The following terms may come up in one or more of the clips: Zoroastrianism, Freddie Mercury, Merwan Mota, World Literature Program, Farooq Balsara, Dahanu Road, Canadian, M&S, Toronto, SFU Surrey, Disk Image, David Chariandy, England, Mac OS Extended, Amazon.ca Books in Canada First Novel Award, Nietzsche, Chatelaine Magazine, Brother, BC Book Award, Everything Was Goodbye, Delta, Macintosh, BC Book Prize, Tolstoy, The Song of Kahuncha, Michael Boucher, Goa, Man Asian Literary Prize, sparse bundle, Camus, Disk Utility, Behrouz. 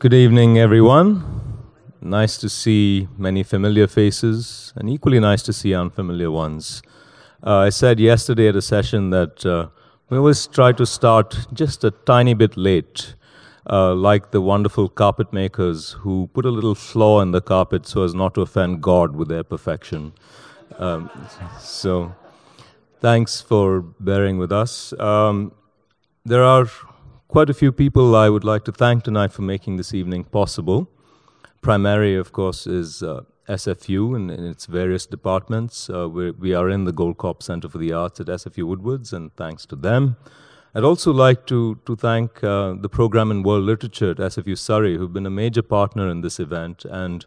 Good evening, everyone. Nice to see many familiar faces, and equally nice to see unfamiliar ones. I said yesterday at a session that we always try to start just a tiny bit late, like the wonderful carpet makers who put a little flaw in the carpet so as not to offend God with their perfection. So thanks for bearing with us. There are quite a few people I would like to thank tonight for making this evening possible. Primary, of course, is SFU in its various departments. We are in the Goldcorp Center for the Arts at SFU Woodwards, and thanks to them. I'd also like to thank the program in World Literature at SFU Surrey, who've been a major partner in this event. And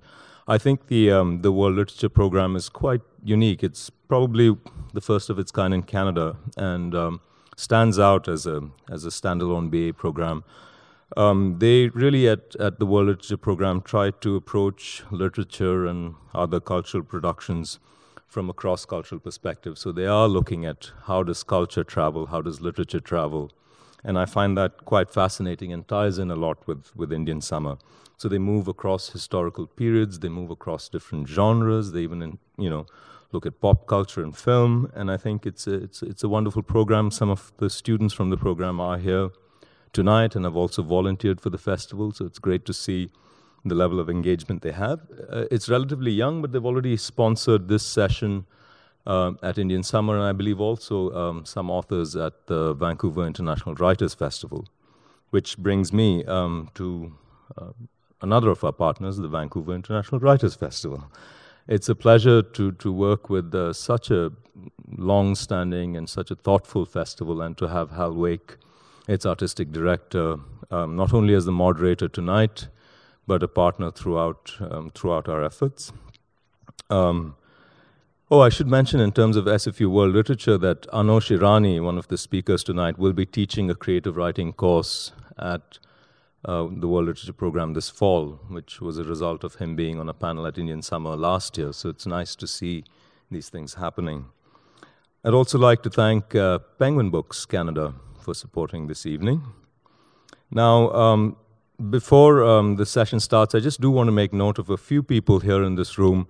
I think the World Literature Program is quite unique. It's probably the first of its kind in Canada, and stands out as a standalone BA program. They really, at the World Literature Program, try to approach literature and other cultural productions from a cross-cultural perspective. So they are looking at how does culture travel, how does literature travel. And I find that quite fascinating and ties in a lot with Indian summer. So they move across historical periods, they move across different genres, they even, you know, look at pop culture and film. And I think it's a wonderful program. Some of the students from the program are here tonight, and I've also volunteered for the festival, so it's great to see the level of engagement they have. It's relatively young, but they've already sponsored this session at Indian Summer, and I believe also some authors at the Vancouver International Writers Festival, which brings me to another of our partners, the Vancouver International Writers Festival. It's a pleasure to work with such a long-standing and such a thoughtful festival, and to have Hal Wake, its artistic director, not only as the moderator tonight, but a partner throughout our efforts. Oh, I should mention in terms of SFU World Literature that Anosh Irani, one of the speakers tonight, will be teaching a creative writing course at the World Literature Program this fall, which was a result of him being on a panel at Indian Summer last year. So it's nice to see these things happening. I'd also like to thank Penguin Books Canada for supporting this evening. Now, before the session starts, I just do want to make note of a few people here in this room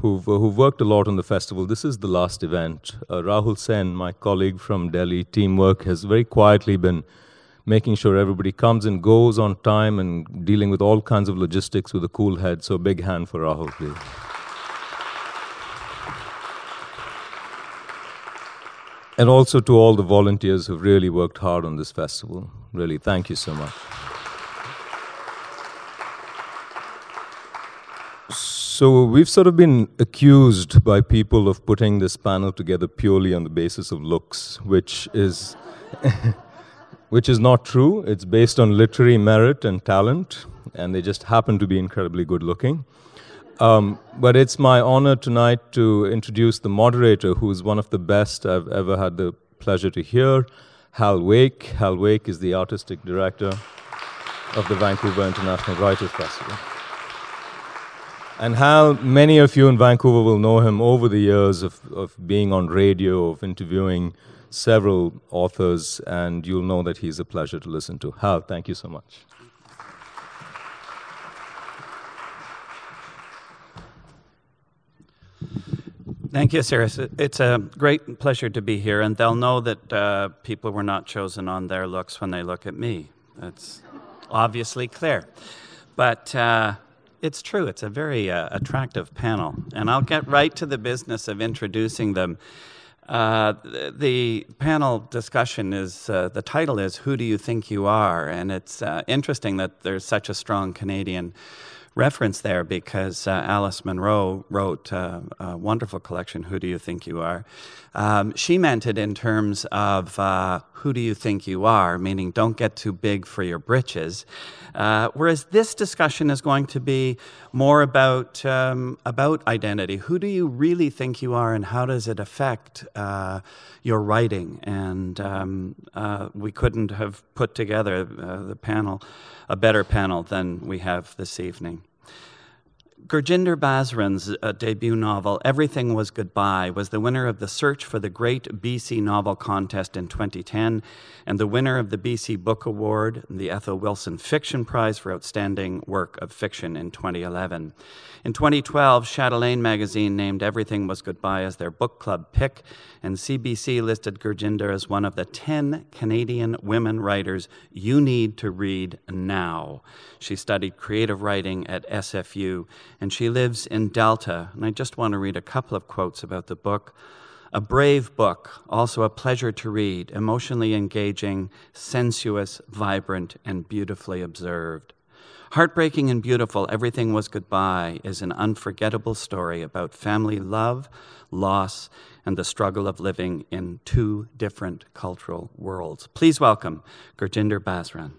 who've worked a lot on the festival. This is the last event. Rahul Sen, my colleague from Delhi Teamwork, has very quietly been making sure everybody comes and goes on time and dealing with all kinds of logistics with a cool head. So a big hand for Rahul, please. And also to all the volunteers who've really worked hard on this festival. Really, thank you so much. So we've sort of been accused by people of putting this panel together purely on the basis of looks, which is, which is not true. It's based on literary merit and talent, and they just happen to be incredibly good looking. But it's my honor tonight to introduce the moderator, who is one of the best I've ever had the pleasure to hear, Hal Wake. Hal Wake is the artistic director of the Vancouver International Writers Festival. And Hal, many of you in Vancouver will know him over the years of being on radio, of interviewing several authors, and you'll know that he's a pleasure to listen to. Hal, thank you so much. Thank you, Cyrus. It's a great pleasure to be here, and they'll know that people were not chosen on their looks when they look at me. That's obviously clear. But it's true. It's a very attractive panel, and I'll get right to the business of introducing them. The panel discussion is, the title is, Who Do You Think You Are? And it's interesting that there's such a strong Canadian reference there, because Alice Munro wrote a wonderful collection, Who Do You Think You Are? She meant it in terms of who do you think you are, meaning don't get too big for your britches. Whereas this discussion is going to be more about identity. Who do you really think you are, and how does it affect your writing? And we couldn't have put together the panel, a better panel than we have this evening. Gurjinder Basran's debut novel, Everything Was Goodbye, was the winner of the Search for the Great BC Novel Contest in 2010, and the winner of the BC Book Award, the Ethel Wilson Fiction Prize for Outstanding Work of Fiction in 2011. In 2012, Chatelaine magazine named Everything Was Goodbye as their book club pick, and CBC listed Gurjinder as one of the 10 Canadian women writers you need to read now. She studied creative writing at SFU, and she lives in Delta, and I just want to read a couple of quotes about the book. A brave book, also a pleasure to read, emotionally engaging, sensuous, vibrant, and beautifully observed. Heartbreaking and beautiful, Everything Was Goodbye is an unforgettable story about family love, loss, and the struggle of living in two different cultural worlds. Please welcome Gurjinder Basran.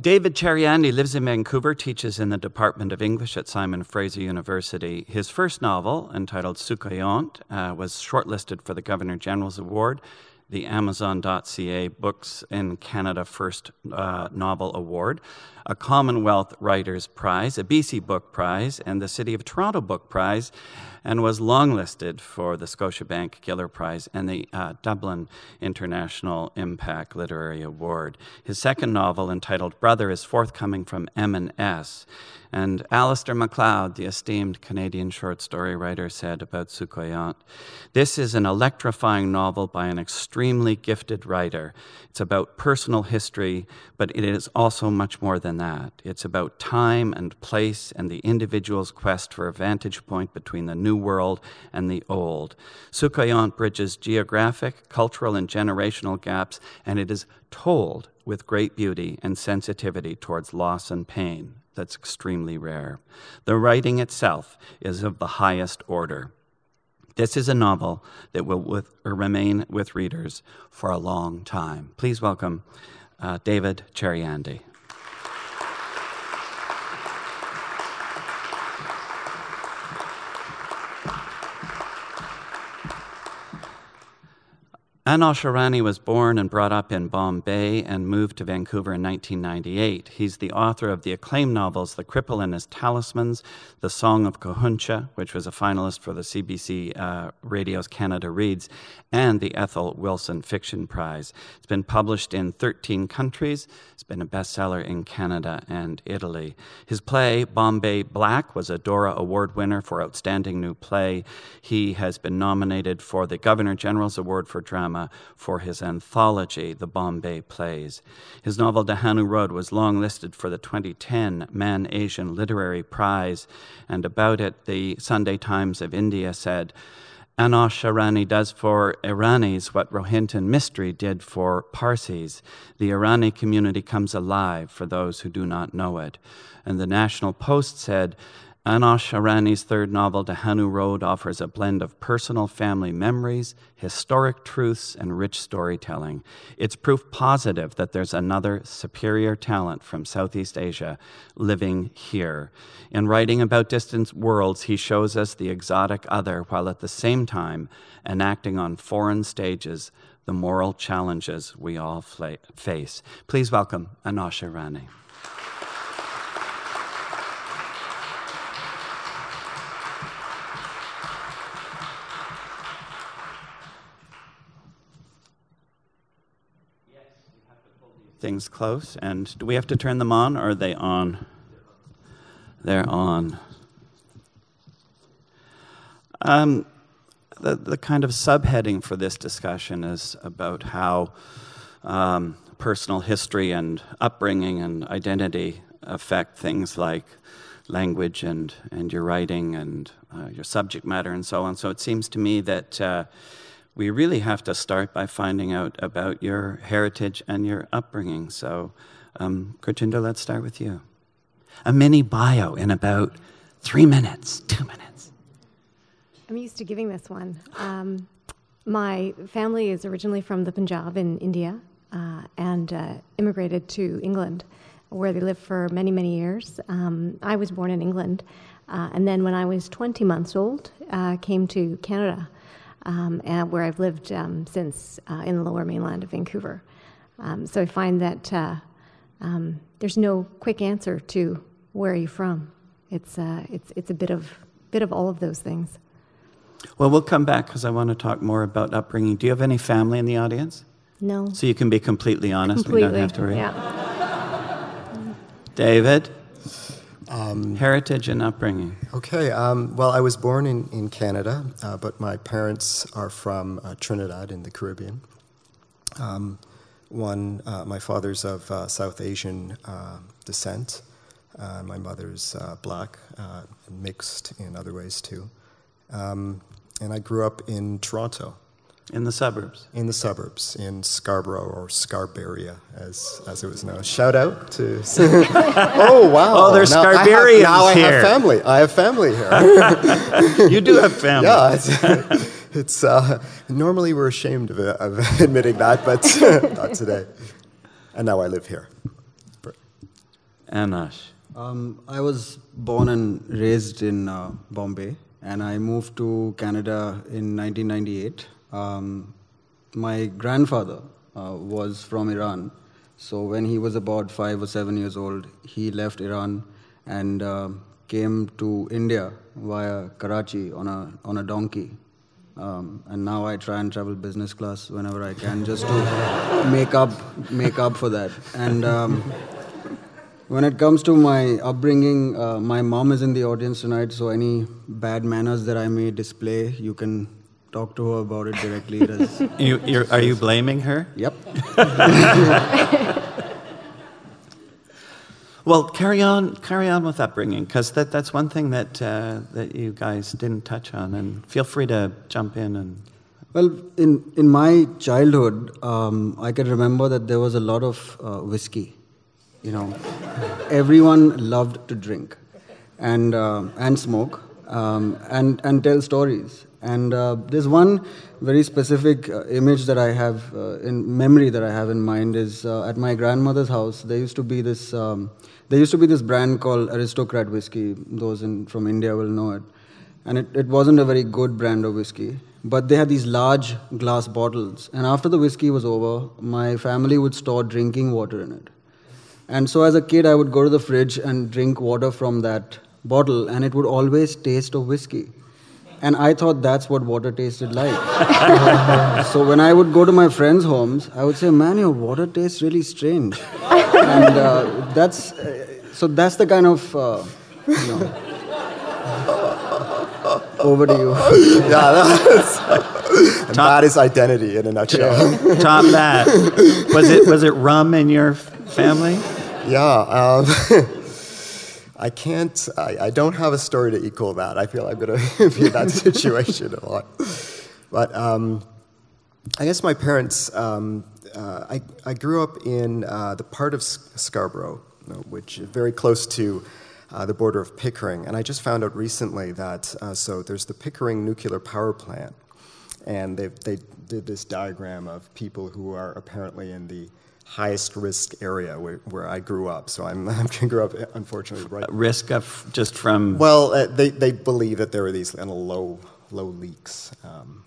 David Chariandy lives in Vancouver, teaches in the Department of English at Simon Fraser University. His first novel, entitled Soucouyant, was shortlisted for the Governor General's Award, the Amazon.ca Books in Canada First Novel Award, a Commonwealth Writers Prize, a BC Book Prize, and the City of Toronto Book Prize, and was longlisted for the Scotiabank Giller Prize and the Dublin International Impact Literary Award. His second novel, entitled Brother, is forthcoming from M&S. And Alistair MacLeod, the esteemed Canadian short story writer, said about Soucouyant, "This is an electrifying novel by an extremely gifted writer. It's about personal history, but it is also much more than that. It's about time and place and the individual's quest for a vantage point between the new world and the old. Soucouyant bridges geographic, cultural, and generational gaps, and it is told with great beauty and sensitivity towards loss and pain. That's extremely rare. The writing itself is of the highest order. This is a novel that will remain with readers for a long time." Please welcome David Chariandy. Anosh Irani was born and brought up in Bombay and moved to Vancouver in 1998. He's the author of the acclaimed novels The Cripple and His Talismans, The Song of Kahuncha, which was a finalist for the CBC Radio's Canada Reads, and the Ethel Wilson Fiction Prize. It's been published in 13 countries. It's been a bestseller in Canada and Italy. His play, Bombay Black, was a Dora Award winner for Outstanding New Play. He has been nominated for the Governor General's Award for Drama for his anthology, The Bombay Plays. His novel, Dahanu Road, was longlisted for the 2010 Man Asian Literary Prize, and about it, the Sunday Times of India said, "Anosh Irani does for Iranis what Rohinton mystery did for Parsis. The Irani community comes alive for those who do not know it." And the National Post said, "Anosh Irani's third novel, Dahanu Road, offers a blend of personal family memories, historic truths, and rich storytelling. It's proof positive that there's another superior talent from Southeast Asia living here. In writing about distant worlds, he shows us the exotic other while at the same time enacting on foreign stages the moral challenges we all face. Please welcome Anosh Irani. Things close, and do we have to turn them on, or are they on? They're on. The kind of subheading for this discussion is about how personal history and upbringing and identity affect things like language and your writing and your subject matter and so on. So it seems to me that we really have to start by finding out about your heritage and your upbringing. So, Gurjinder, let's start with you. A mini bio in about 3 minutes, 2 minutes. I'm used to giving this one. My family is originally from the Punjab in India and immigrated to England, where they lived for many, many years. I was born in England, and then when I was 20 months old, came to Canada. and where I've lived since in the Lower Mainland of Vancouver. So I find that there's no quick answer to where are you from. It's a bit of all of those things. Well, we'll come back because I want to talk more about upbringing. Do you have any family in the audience? No. So you can be completely honest. Completely. We don't have to worry. Yeah. David, heritage and upbringing. Okay. Well, I was born in Canada, but my parents are from Trinidad in the Caribbean. My father's of South Asian descent. My mother's black, mixed in other ways too. And I grew up in Toronto. In the suburbs? In the suburbs, in Scarborough, or Scarberia, as it was known. Shout out to... Oh, wow. Oh, there's Scarberians here. I have family. I have family here. You do have family. Yeah. It's normally we're ashamed of admitting that, but not today. And now I live here. Anosh. I was born and raised in Bombay, and I moved to Canada in 1998. My grandfather was from Iran, so when he was about 5 or 7 years old, he left Iran and came to India via Karachi on a donkey. And now I try and travel business class whenever I can, just to make up for that. And when it comes to my upbringing, my mom is in the audience tonight, so any bad manners that I may display, you can talk to her about it directly. Are you blaming her? Yep. Well, carry on with upbringing, because that's one thing that you guys didn't touch on, and feel free to jump in. And well, in my childhood, I can remember that there was a lot of whiskey. You know, everyone loved to drink, and smoke, and tell stories. And there's one very specific image that I have in memory that I have in mind is at my grandmother's house. There used to be this brand called Aristocrat whiskey. Those from India will know it, and it wasn't a very good brand of whiskey. But they had these large glass bottles, and after the whiskey was over, my family would store drinking water in it. And so as a kid, I would go to the fridge and drink water from that bottle, and it would always taste of whiskey. And I thought that's what water tasted like. So when I would go to my friends' homes, I would say, "Man, your water tastes really strange." And that's the kind of, Over to you. Yeah, that is identity in a nutshell. Yeah. Top that. Was it rum in your family? Yeah. I don't have a story to equal that. I feel I'm going to be in that situation a lot. But I guess my parents, I grew up in the part of Scarborough, which is very close to the border of Pickering. And I just found out recently that, so there's the Pickering nuclear power plant. And they did this diagram of people who are apparently in the highest risk area where I grew up. So I grew up, unfortunately, right. Risk of just from... Well, they believe that there were these little low leaks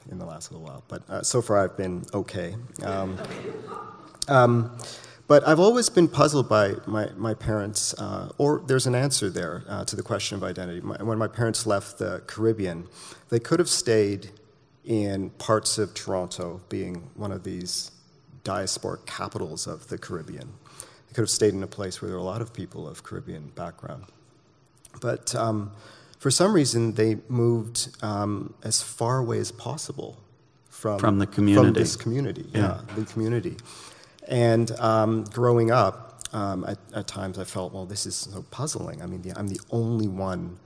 in the last little while. But so far I've been okay. But I've always been puzzled by my parents, or there's an answer there to the question of identity. When my parents left the Caribbean, they could have stayed in parts of Toronto, being one of these diasporic capitals of the Caribbean. They could have stayed in a place where there were a lot of people of Caribbean background. But for some reason, they moved as far away as possible from the community. From this community, yeah, the community. And growing up, at times I felt, well, this is so puzzling. I mean, I'm the only one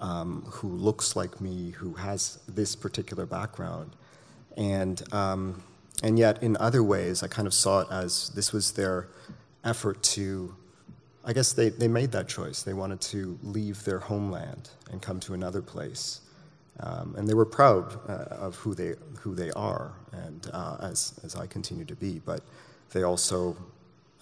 who looks like me, who has this particular background. And yet, in other ways, I kind of saw it as this was their effort to, I guess they made that choice. They wanted to leave their homeland and come to another place. And they were proud of who they are, and as I continue to be. But they also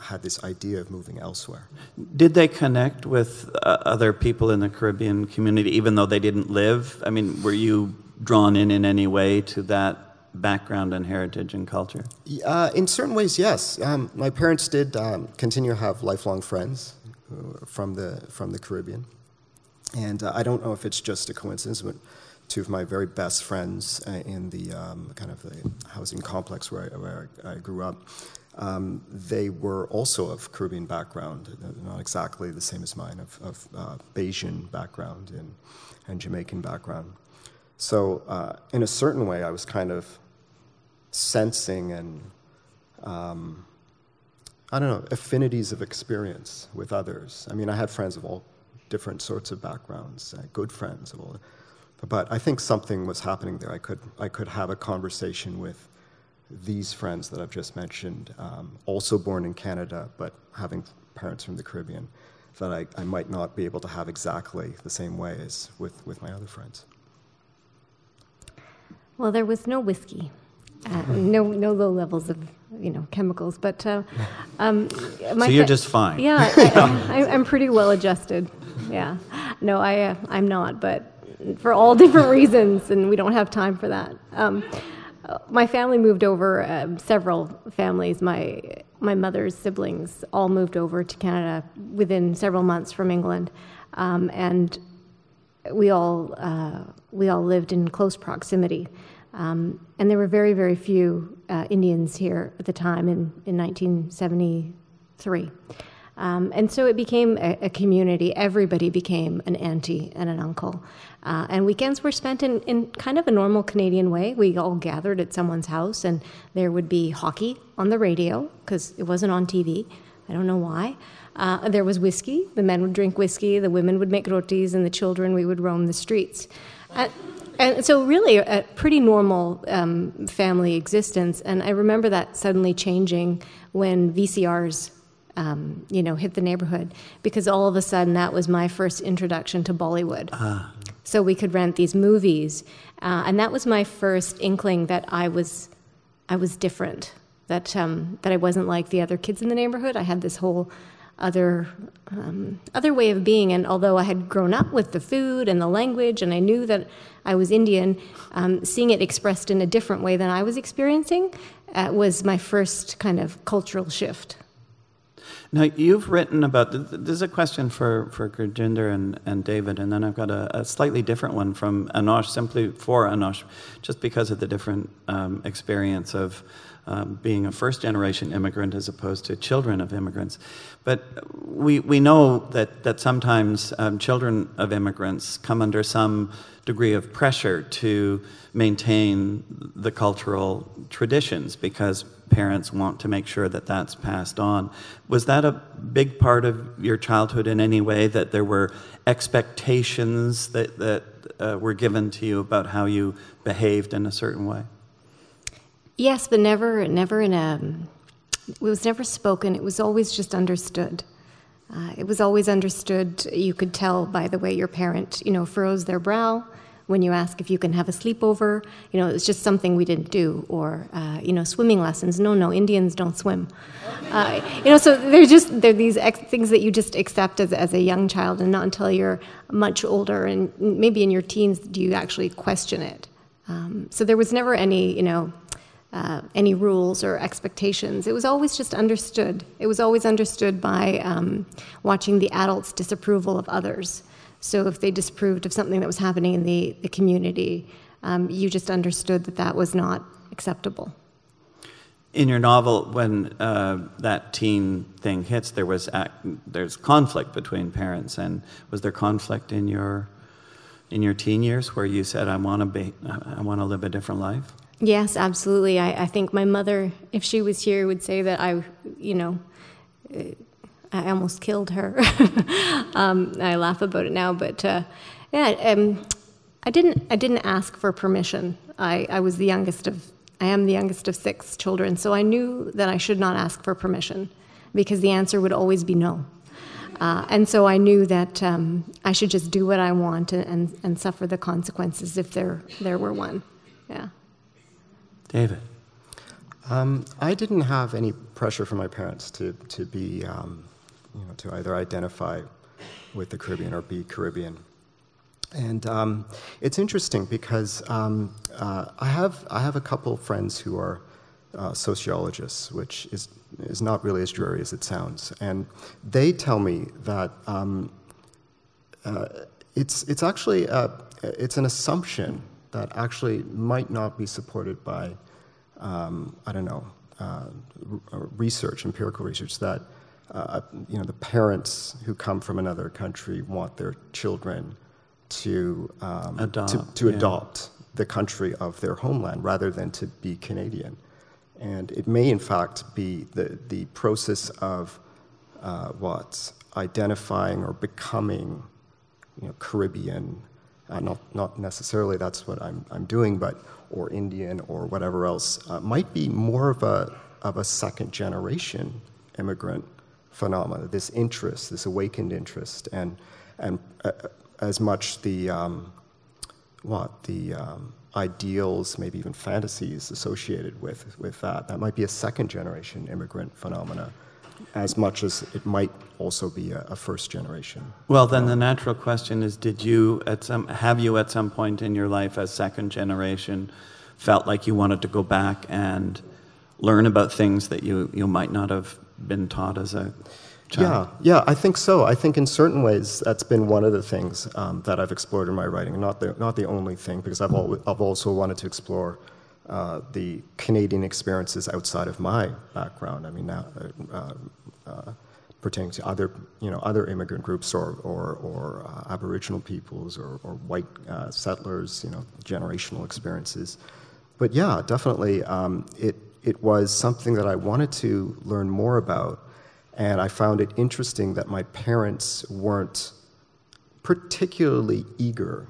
had this idea of moving elsewhere. Did they connect with other people in the Caribbean community, even though they didn't live? I mean, were you drawn in any way to that background and heritage and culture? In certain ways, yes. My parents did continue to have lifelong friends from the Caribbean. And I don't know if it's just a coincidence, but two of my very best friends in the kind of the housing complex where I grew up, they were also of Caribbean background, not exactly the same as mine, of Bayesian background and Jamaican background. So in a certain way, I was kind of sensing and, I don't know, affinities of experience with others. I mean, I had friends of all different sorts of backgrounds, good friends of all. But I think something was happening there. I could have a conversation with these friends that I've just mentioned, also born in Canada, but having parents from the Caribbean, that I might not be able to have exactly the same way as with my other friends. Well, there was no whiskey, no low levels of, you know, chemicals, but so you're just fine. Yeah, I'm pretty well adjusted. Yeah, no, I'm not, but for all different reasons, and we don't have time for that. My family moved over. Several families, my mother's siblings, all moved over to Canada within several months from England, and we all lived in close proximity, and there were very, very few Indians here at the time in 1973, and so it became a community. Everybody became an auntie and an uncle, and weekends were spent in kind of a normal Canadian way. We all gathered at someone's house, and there would be hockey on the radio because it wasn't on TV. I don't know why. There was whiskey. The men would drink whiskey, the women would make rotis, and the children, we would roam the streets. And so really a pretty normal family existence. And I remember that suddenly changing when VCRs you know, hit the neighborhood, because all of a sudden that was my first introduction to Bollywood. So we could rent these movies. And that was my first inkling that I was different, that I wasn't like the other kids in the neighborhood. I had this whole other way of being, and although I had grown up with the food and the language, and I knew that I was Indian, seeing it expressed in a different way than I was experiencing was my first kind of cultural shift. Now, you've written about, this is a question for Gurjinder and David, and then I've got a slightly different one from Anosh, simply for Anosh, just because of the different experience of being a first-generation immigrant as opposed to children of immigrants. But we know that sometimes children of immigrants come under some degree of pressure to maintain the cultural traditions because parents want to make sure that that's passed on. Was that a big part of your childhood in any way, that there were expectations that were given to you about how you behaved in a certain way? Yes, but never in a, it was never spoken. It was always just understood. It was always understood. You could tell by the way your parent, you know, furrows their brow when you ask if you can have a sleepover. You know, it was just something we didn't do, or you know, swimming lessons. No, Indians don't swim. You know, so they're these things that you just accept as a young child, and not until you're much older and maybe in your teens do you actually question it. So there was never any, you know, any rules or expectations. It was always just understood. It was always understood by watching the adults' disapproval of others. So if they disapproved of something that was happening in the community, you just understood that was not acceptable. In your novel, when that teen thing hits, there's conflict between parents. And was there conflict in your teen years where you said, I want to live a different life? Yes, absolutely. I think my mother, if she was here, would say that I almost killed her. I laugh about it now, but I didn't ask for permission. I am the youngest of six children, so I knew that I should not ask for permission because the answer would always be no. And so I knew that I should just do what I want and suffer the consequences if there were one. Yeah. David. I didn't have any pressure from my parents to be, you know, to either identify with the Caribbean or be Caribbean. And it's interesting because I have a couple friends who are sociologists, which is not really as dreary as it sounds. And they tell me that it's actually it's an assumption that actually might not be supported by I don't know, research, empirical research, that you know, the parents who come from another country want their children to adopt the country of their homeland rather than to be Canadian. And it may, in fact, be the process of identifying or becoming, you know, Caribbean. Not necessarily that's what I'm doing, but or Indian or whatever else might be more of a second generation immigrant phenomena. This interest, this awakened interest, and as much the ideals, maybe even fantasies associated with that. That might be a second generation immigrant phenomena, as much as it might also be a first generation. Well, then the natural question is, have you at some point in your life as second generation felt like you wanted to go back and learn about things that you might not have been taught as a child? Yeah, I think so. I think in certain ways that's been one of the things that I've explored in my writing. Not the only thing, because I've also wanted to explore the Canadian experiences outside of my background. I mean, now pertaining to other immigrant groups or Aboriginal peoples or white settlers, you know, generational experiences. But yeah, definitely, it was something that I wanted to learn more about, and I found it interesting that my parents weren't particularly eager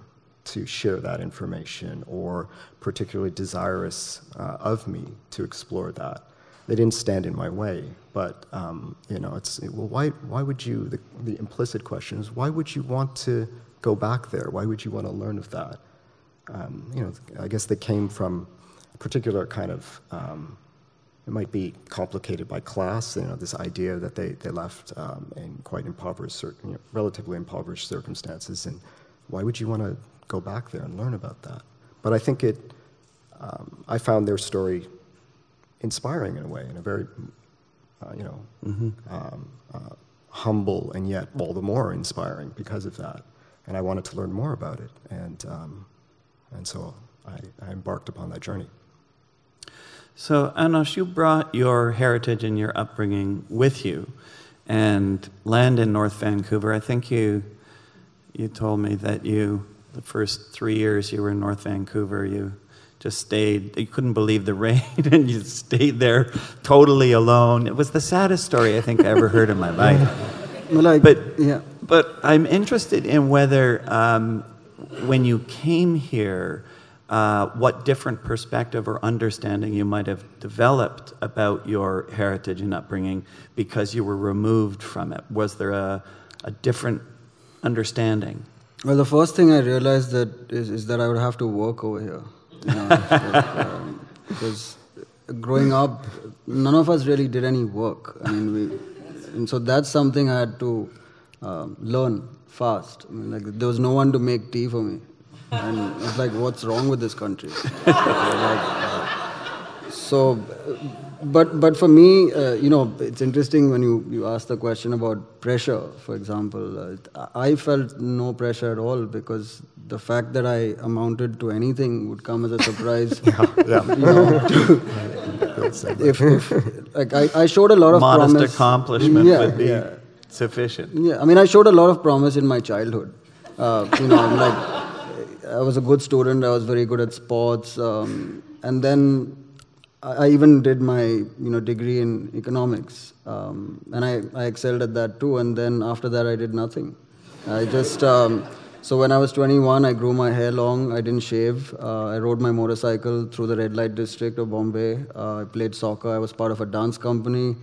to share that information or particularly desirous of me to explore that. They didn't stand in my way, but you know, well, why would you, the implicit question is, why would you want to go back there? Why would you want to learn of that? You know, I guess they came from a particular kind of, it might be complicated by class, you know, this idea that they left in quite impoverished, you know, relatively impoverished circumstances, and why would you want to go back there and learn about that? But I think I found their story inspiring in a way, in a very, you know, humble and yet all the more inspiring because of that. And I wanted to learn more about it. And so I embarked upon that journey. So, Anosh, you brought your heritage and your upbringing with you and land in North Vancouver. I think you told me that the first 3 years you were in North Vancouver, you just stayed. You couldn't believe the rain, and you stayed there totally alone. It was the saddest story I think I ever heard in my life. But I'm interested in whether when you came here, what different perspective or understanding you might have developed about your heritage and upbringing because you were removed from it. Was there a different understanding? Well, the first thing I realized is that I would have to work over here. You know, because growing up, none of us really did any work. I mean, and so that's something I had to learn fast. I mean, like, there was no one to make tea for me. And it's like, what's wrong with this country? But for me, you know, it's interesting when you ask the question about pressure, for example. I felt no pressure at all because the fact that I amounted to anything would come as a surprise. You know, I showed a lot of promise. Modest accomplishment would be sufficient. Yeah, I mean, I showed a lot of promise in my childhood. You know, like, I was a good student. I was very good at sports, and then I even did my, you know, degree in economics, and I excelled at that too. And then after that, I did nothing. I just so when I was 21, I grew my hair long. I didn't shave. I rode my motorcycle through the red light district of Bombay. I played soccer. I was part of a dance company.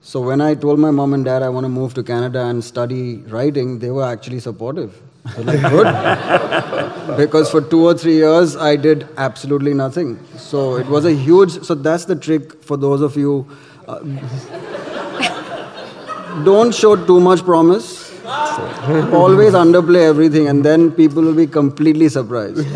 So when I told my mom and dad I want to move to Canada and study writing, they were actually supportive. I was like, good. Because for 2 or 3 years, I did absolutely nothing. So it was a huge... So that's the trick for those of you. Don't show too much promise. Always underplay everything, and then people will be completely surprised.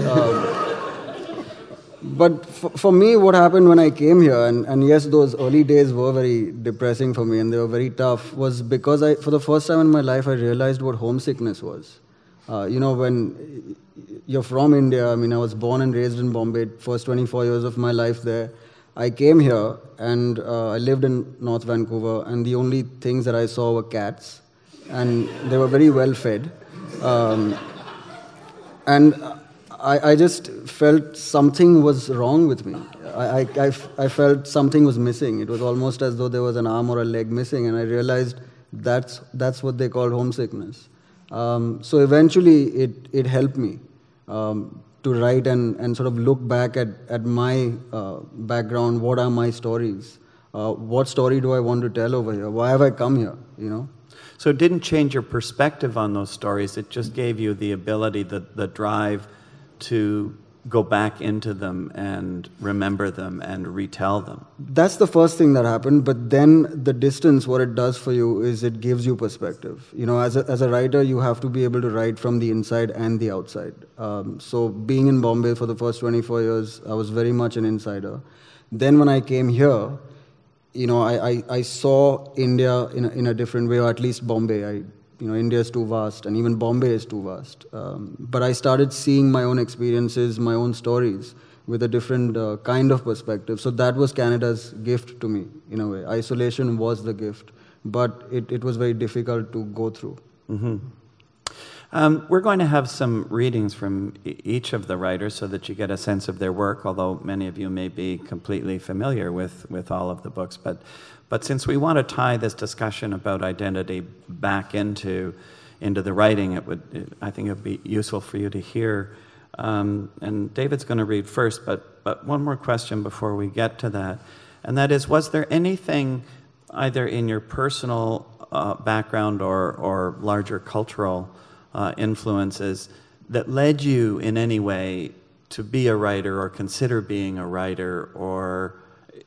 But for me, what happened when I came here, and yes, those early days were very depressing for me, and they were very tough, was because I, for the first time in my life, I realized what homesickness was. You know, when you're from India, I mean, I was born and raised in Bombay, first 24 years of my life there. I came here, and I lived in North Vancouver, and the only things that I saw were cats, and they were very well fed. And I just felt something was wrong with me. I felt something was missing. It was almost as though there was an arm or a leg missing, and I realized that's what they call homesickness. So eventually it helped me to write and sort of look back at my background. What are my stories? What story do I want to tell over here? Why have I come here, you know? So it didn't change your perspective on those stories. It just gave you the ability, the drive, to go back into them and remember them and retell them. That's the first thing that happened, but then the distance, what it does for you is it gives you perspective. You know, as a writer, you have to be able to write from the inside and the outside. So being in Bombay for the first 24 years, I was very much an insider. Then when I came here, you know, I saw India in a different way, or at least Bombay. You know, India is too vast, and even Bombay is too vast. But I started seeing my own experiences, my own stories, with a different kind of perspective. So that was Canada's gift to me, in a way. Isolation was the gift, but it was very difficult to go through. Mm-hmm. We're going to have some readings from each of the writers so that you get a sense of their work, although many of you may be completely familiar with all of the books. But since we want to tie this discussion about identity back into the writing, I think it would be useful for you to hear. And David's going to read first, but one more question before we get to that. And that is, was there anything either in your personal background or larger cultural influences that led you in any way to be a writer or consider being a writer, or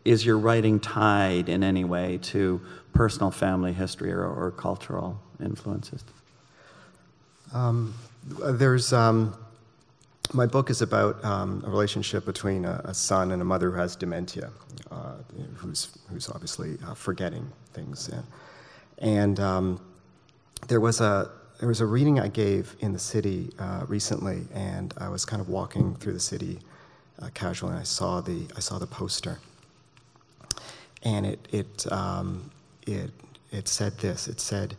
is your writing tied in any way to personal family history or cultural influences? My book is about a relationship between a son and a mother who has dementia, who's obviously forgetting things. There was a reading I gave in the city recently, and I was kind of walking through the city casually, and I saw the poster, and it said this. It said,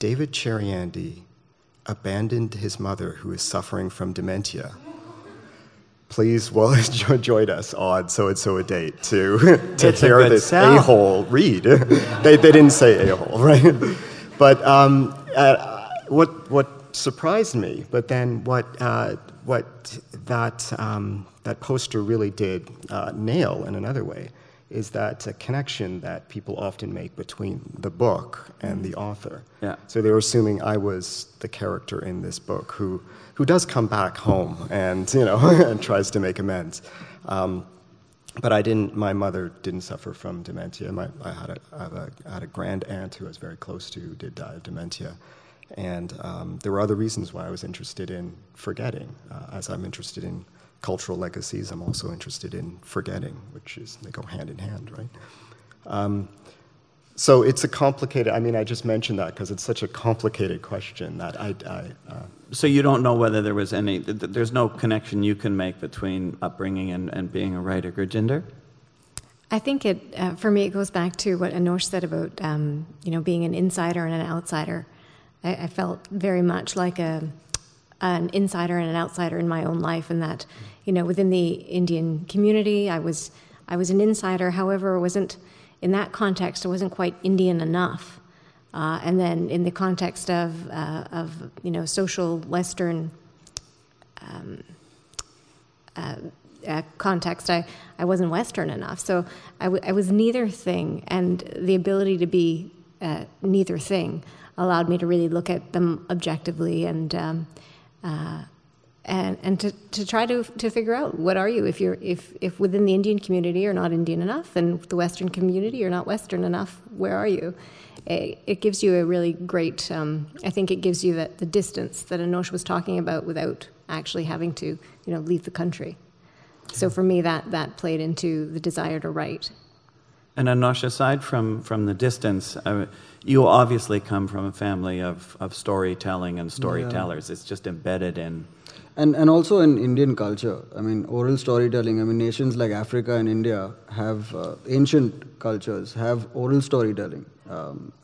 "David Chariandy abandoned his mother who is suffering from dementia. Please, well, join us on so-and-so a date to hear this a-hole read." They didn't say a-hole, right? But what surprised me, but then what that poster really did nail in another way, is that a connection that people often make between the book and the author. Yeah. So they were assuming I was the character in this book who does come back home and, you know, and tries to make amends. But I didn't. My mother didn't suffer from dementia. I had a grand aunt who I was very close to who did die of dementia. And there were other reasons why I was interested in forgetting. As I'm interested in cultural legacies, I'm also interested in forgetting, they go hand in hand, right? So it's a complicated, I mean, I just mentioned that because it's such a complicated question that So you don't know whether there was any, there's no connection you can make between upbringing and being a writer. Gurjinder? I think for me, it goes back to what Anosh said about, you know, being an insider and an outsider. I felt very much like an insider and an outsider in my own life, and that, you know, within the Indian community, I was an insider. However, in that context, I wasn't quite Indian enough. And then in the context of you know, social Western context, I wasn't Western enough. So I was neither thing, and the ability to be neither thing allowed me to really look at them objectively And to try to figure out what are you, if within the Indian community you're not Indian enough, and the Western community you're not Western enough, where are you? It gives you a really great, I think it gives you the distance that Anosh was talking about without actually having to, leave the country. So for me, that played into the desire to write. And Anosh, aside from the distance, you obviously come from a family of storytelling and storytellers. Yeah. It's just embedded in... And also in Indian culture, oral storytelling. Nations like Africa and India have ancient cultures, have oral storytelling.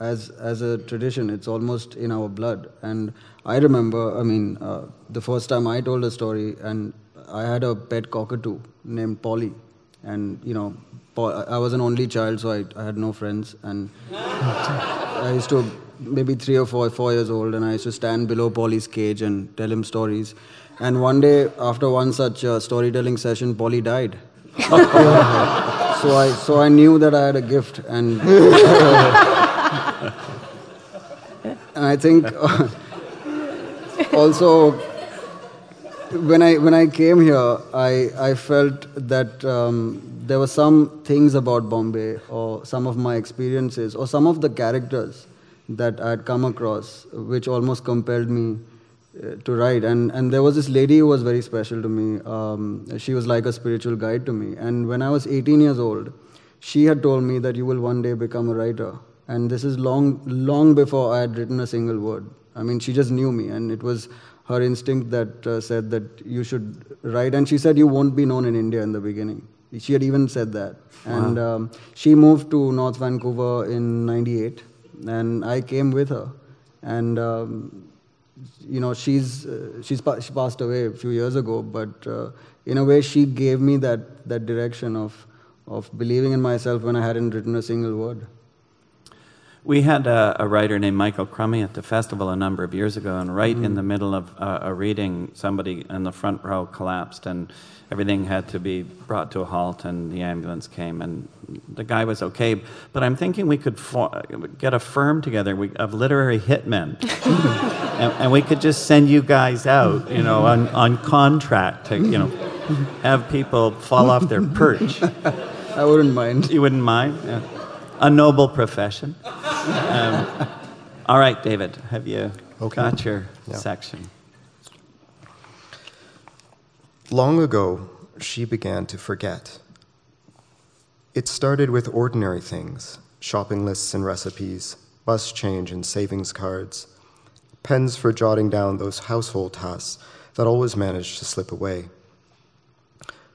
As a tradition, it's almost in our blood. And I remember, the first time I told a story, and I had a pet cockatoo named Polly. And, I was an only child, so I had no friends. And I used to, maybe 3 or 4 years old, and I used to stand below Polly's cage and tell him stories. And one day, after one such storytelling session, Polly died. So I knew that I had a gift, and I think also when I came here, I felt that there were some things about Bombay, or some of my experiences, or some of the characters that I had come across, which almost compelled me to write. And there was this lady who was very special to me. She was like a spiritual guide to me. And when I was 18 years old, she had told me that you will one day become a writer. And this is long before I had written a single word. She just knew me, and it was her instinct that said that you should write. And she said you won't be known in India in the beginning. She had even said that. Wow. And she moved to North Vancouver in '98, and I came with her. And she passed away a few years ago, but in a way she gave me that direction of believing in myself when I hadn't written a single word. We had a writer named Michael Crummy at the festival a number of years ago, and right in the middle of a reading, somebody in the front row collapsed, and everything had to be brought to a halt, and the ambulance came, and the guy was okay. But I'm thinking we could get a firm together of literary hitmen, and we could just send you guys out, on contract to, have people fall off their perch. I wouldn't mind. You wouldn't mind? Yeah. A noble profession. All right, David, have you got your section? Long ago, she began to forget. It started with ordinary things, shopping lists and recipes, bus change and savings cards, pens for jotting down those household tasks that always managed to slip away.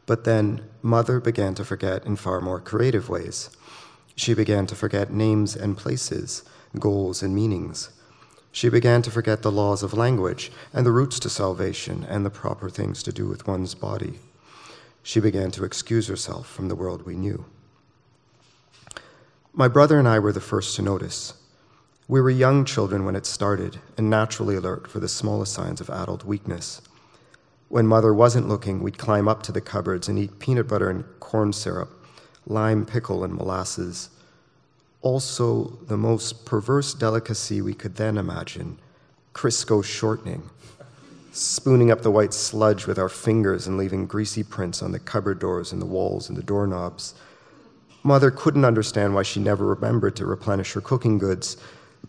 But then, Mother began to forget in far more creative ways. She began to forget names and places, goals and meanings. She began to forget the laws of language and the routes to salvation and the proper things to do with one's body. She began to excuse herself from the world we knew. My brother and I were the first to notice. We were young children when it started and naturally alert for the smallest signs of adult weakness. When Mother wasn't looking, we'd climb up to the cupboards and eat peanut butter and corn syrup, lime pickle and molasses. Also, the most perverse delicacy we could then imagine, Crisco shortening, spooning up the white sludge with our fingers and leaving greasy prints on the cupboard doors and the walls and the doorknobs. Mother couldn't understand why she never remembered to replenish her cooking goods,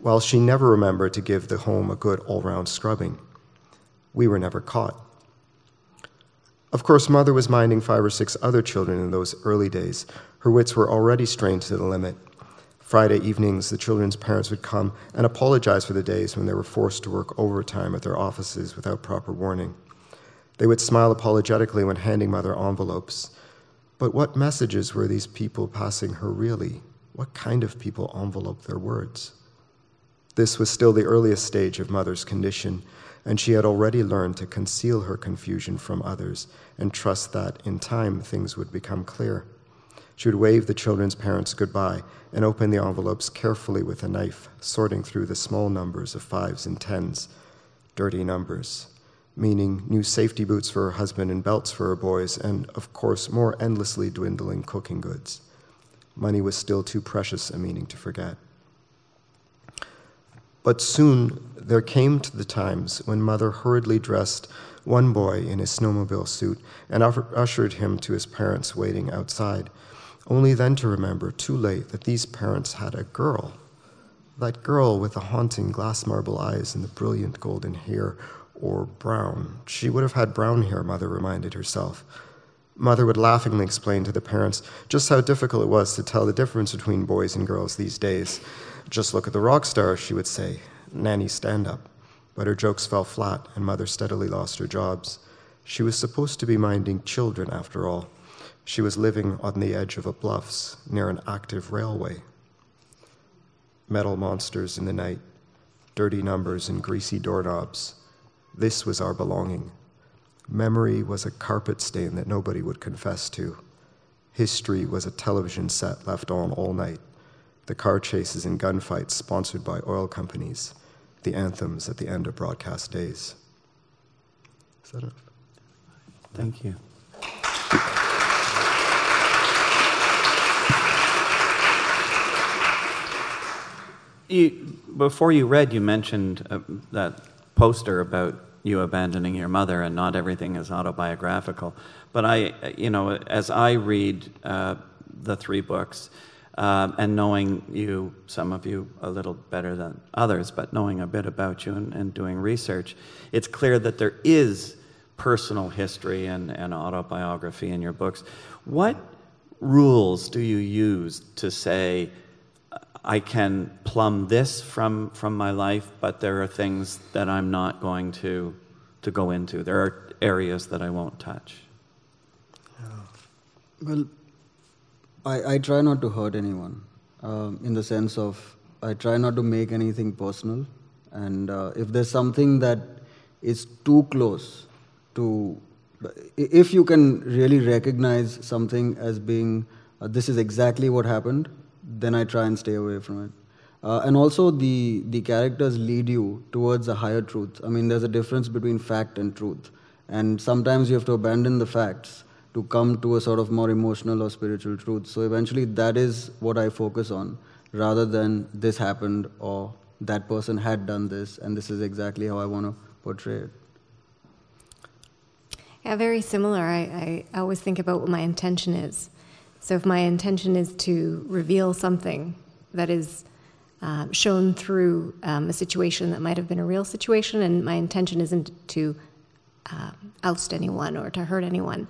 while she never remembered to give the home a good all-round scrubbing. We were never caught. Of course, Mother was minding 5 or 6 other children in those early days. Her wits were already strained to the limit. Friday evenings, the children's parents would come and apologize for the days when they were forced to work overtime at their offices without proper warning. They would smile apologetically when handing Mother envelopes. But what messages were these people passing her really? What kind of people enveloped their words? This was still the earliest stage of Mother's condition, and she had already learned to conceal her confusion from others and trust that, in time, things would become clear. She would wave the children's parents goodbye and open the envelopes carefully with a knife, sorting through the small numbers of 5s and 10s, dirty numbers, meaning new safety boots for her husband and belts for her boys, and, of course, more endlessly dwindling cooking goods. Money was still too precious a meaning to forget. But soon, There came to the times when mother hurriedly dressed one boy in his snowmobile suit and ushered him to his parents waiting outside, only then to remember too late that these parents had a girl. That girl with the haunting glass marble eyes and the brilliant golden hair, or brown. She would have had brown hair, mother reminded herself. Mother would laughingly explain to the parents just how difficult it was to tell the difference between boys and girls these days. Just look at the rock star, she would say. Nanny, stand up. But her jokes fell flat, and mother steadily lost her jobs. She was supposed to be minding children, after all. She was living on the edge of a bluffs, near an active railway. Metal monsters in the night, dirty numbers and greasy doorknobs. This was our belonging. Memory was a carpet stain that nobody would confess to. History was a television set left on all night. The car chases and gunfights sponsored by oil companies. The anthems at the end of broadcast days. Is that enough? Thank you. Before you read, you mentioned that poster about you abandoning your mother, and not everything is autobiographical. But as I read the three books, and knowing you, some of you a little better than others, but knowing a bit about you and doing research, it's clear that there is personal history and autobiography in your books. What rules do you use to say, I can plumb this from my life, but there are things that I'm not going to go into? There are areas that I won't touch. Well, I try not to hurt anyone, in the sense of I try not to make anything personal. And if there's something that is too close to, if you can really recognize something as being, this is exactly what happened, then I try and stay away from it. And also the characters lead you towards a higher truth. I mean, there's a difference between fact and truth. And sometimes you have to abandon the facts to come to a sort of more emotional or spiritual truth. So eventually that is what I focus on, rather than this happened or that person had done this and this is exactly how I want to portray it. Yeah, very similar. I always think about what my intention is. So if my intention is to reveal something that is shown through a situation that might have been a real situation, and my intention isn't to oust anyone or to hurt anyone,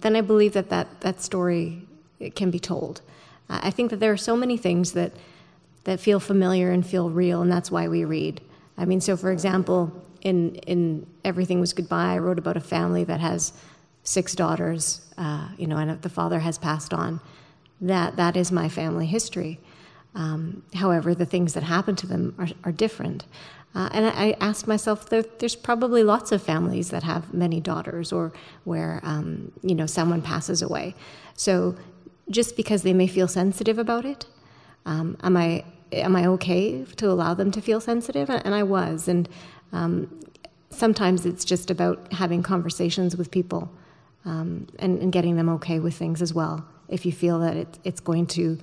then I believe that that story can be told. I think that there are so many things that feel familiar and feel real, and that's why we read. I mean, so for example, in Everything Was Goodbye, I wrote about a family that has 6 daughters, and the father has passed on. That is my family history. However, the things that happen to them are different. And I ask myself, there's probably lots of families that have many daughters, or where someone passes away. So just because they may feel sensitive about it, am I okay to allow them to feel sensitive? And I was. And sometimes it's just about having conversations with people. And getting them okay with things as well, if you feel that it's going to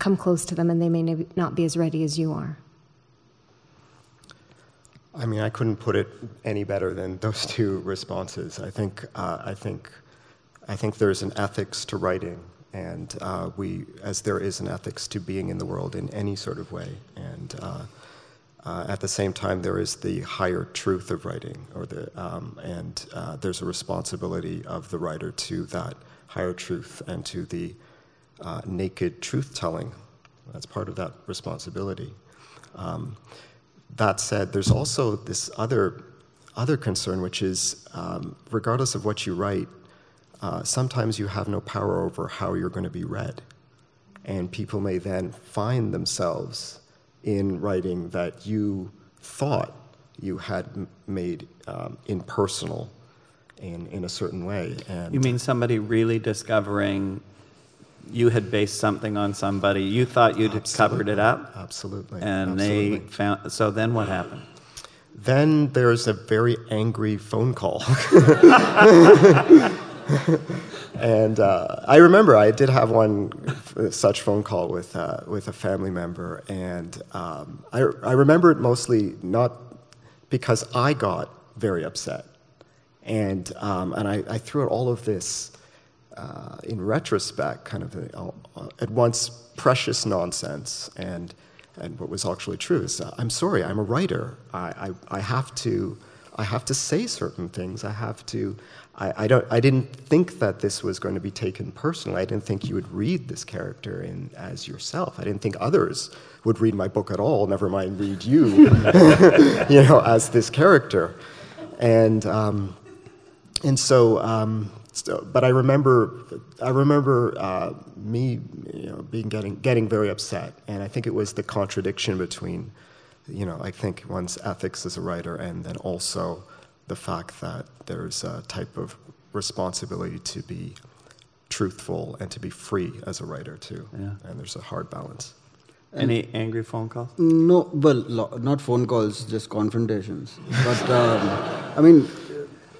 come close to them and they may not be as ready as you are. I mean, I couldn't put it any better than those two responses. I think there's an ethics to writing, and as there is an ethics to being in the world in any sort of way, and at the same time, there is the higher truth of writing, or there's a responsibility of the writer to that higher truth and to the naked truth-telling. That's part of that responsibility. That said, there's also this other concern, which is, regardless of what you write, sometimes you have no power over how you're going to be read, and people may then find themselves in writing that you thought you had made impersonal in a certain way. And you mean somebody really discovering you had based something on somebody, you thought you'd covered it up? Absolutely. And absolutely. They found, so then what happened? Then there's a very angry phone call. And I remember I did have one such phone call with a family member, and I remember it mostly not because I got very upset, and I threw out all of this in retrospect, kind of at once precious nonsense and what was actually true is I'm sorry, I'm a writer. I have to say certain things. I didn't think that this was going to be taken personally. I didn't think you would read this character as yourself. I didn't think others would read my book at all, never mind read you, you know, as this character. And so, but I remember me, you know, getting very upset. And I think it was the contradiction between, you know, I think one's ethics as a writer and then also the fact that there's a type of responsibility to be truthful and to be free as a writer too, yeah. And there's a hard balance. Any angry phone calls? No, well, not phone calls, just confrontations. But I mean,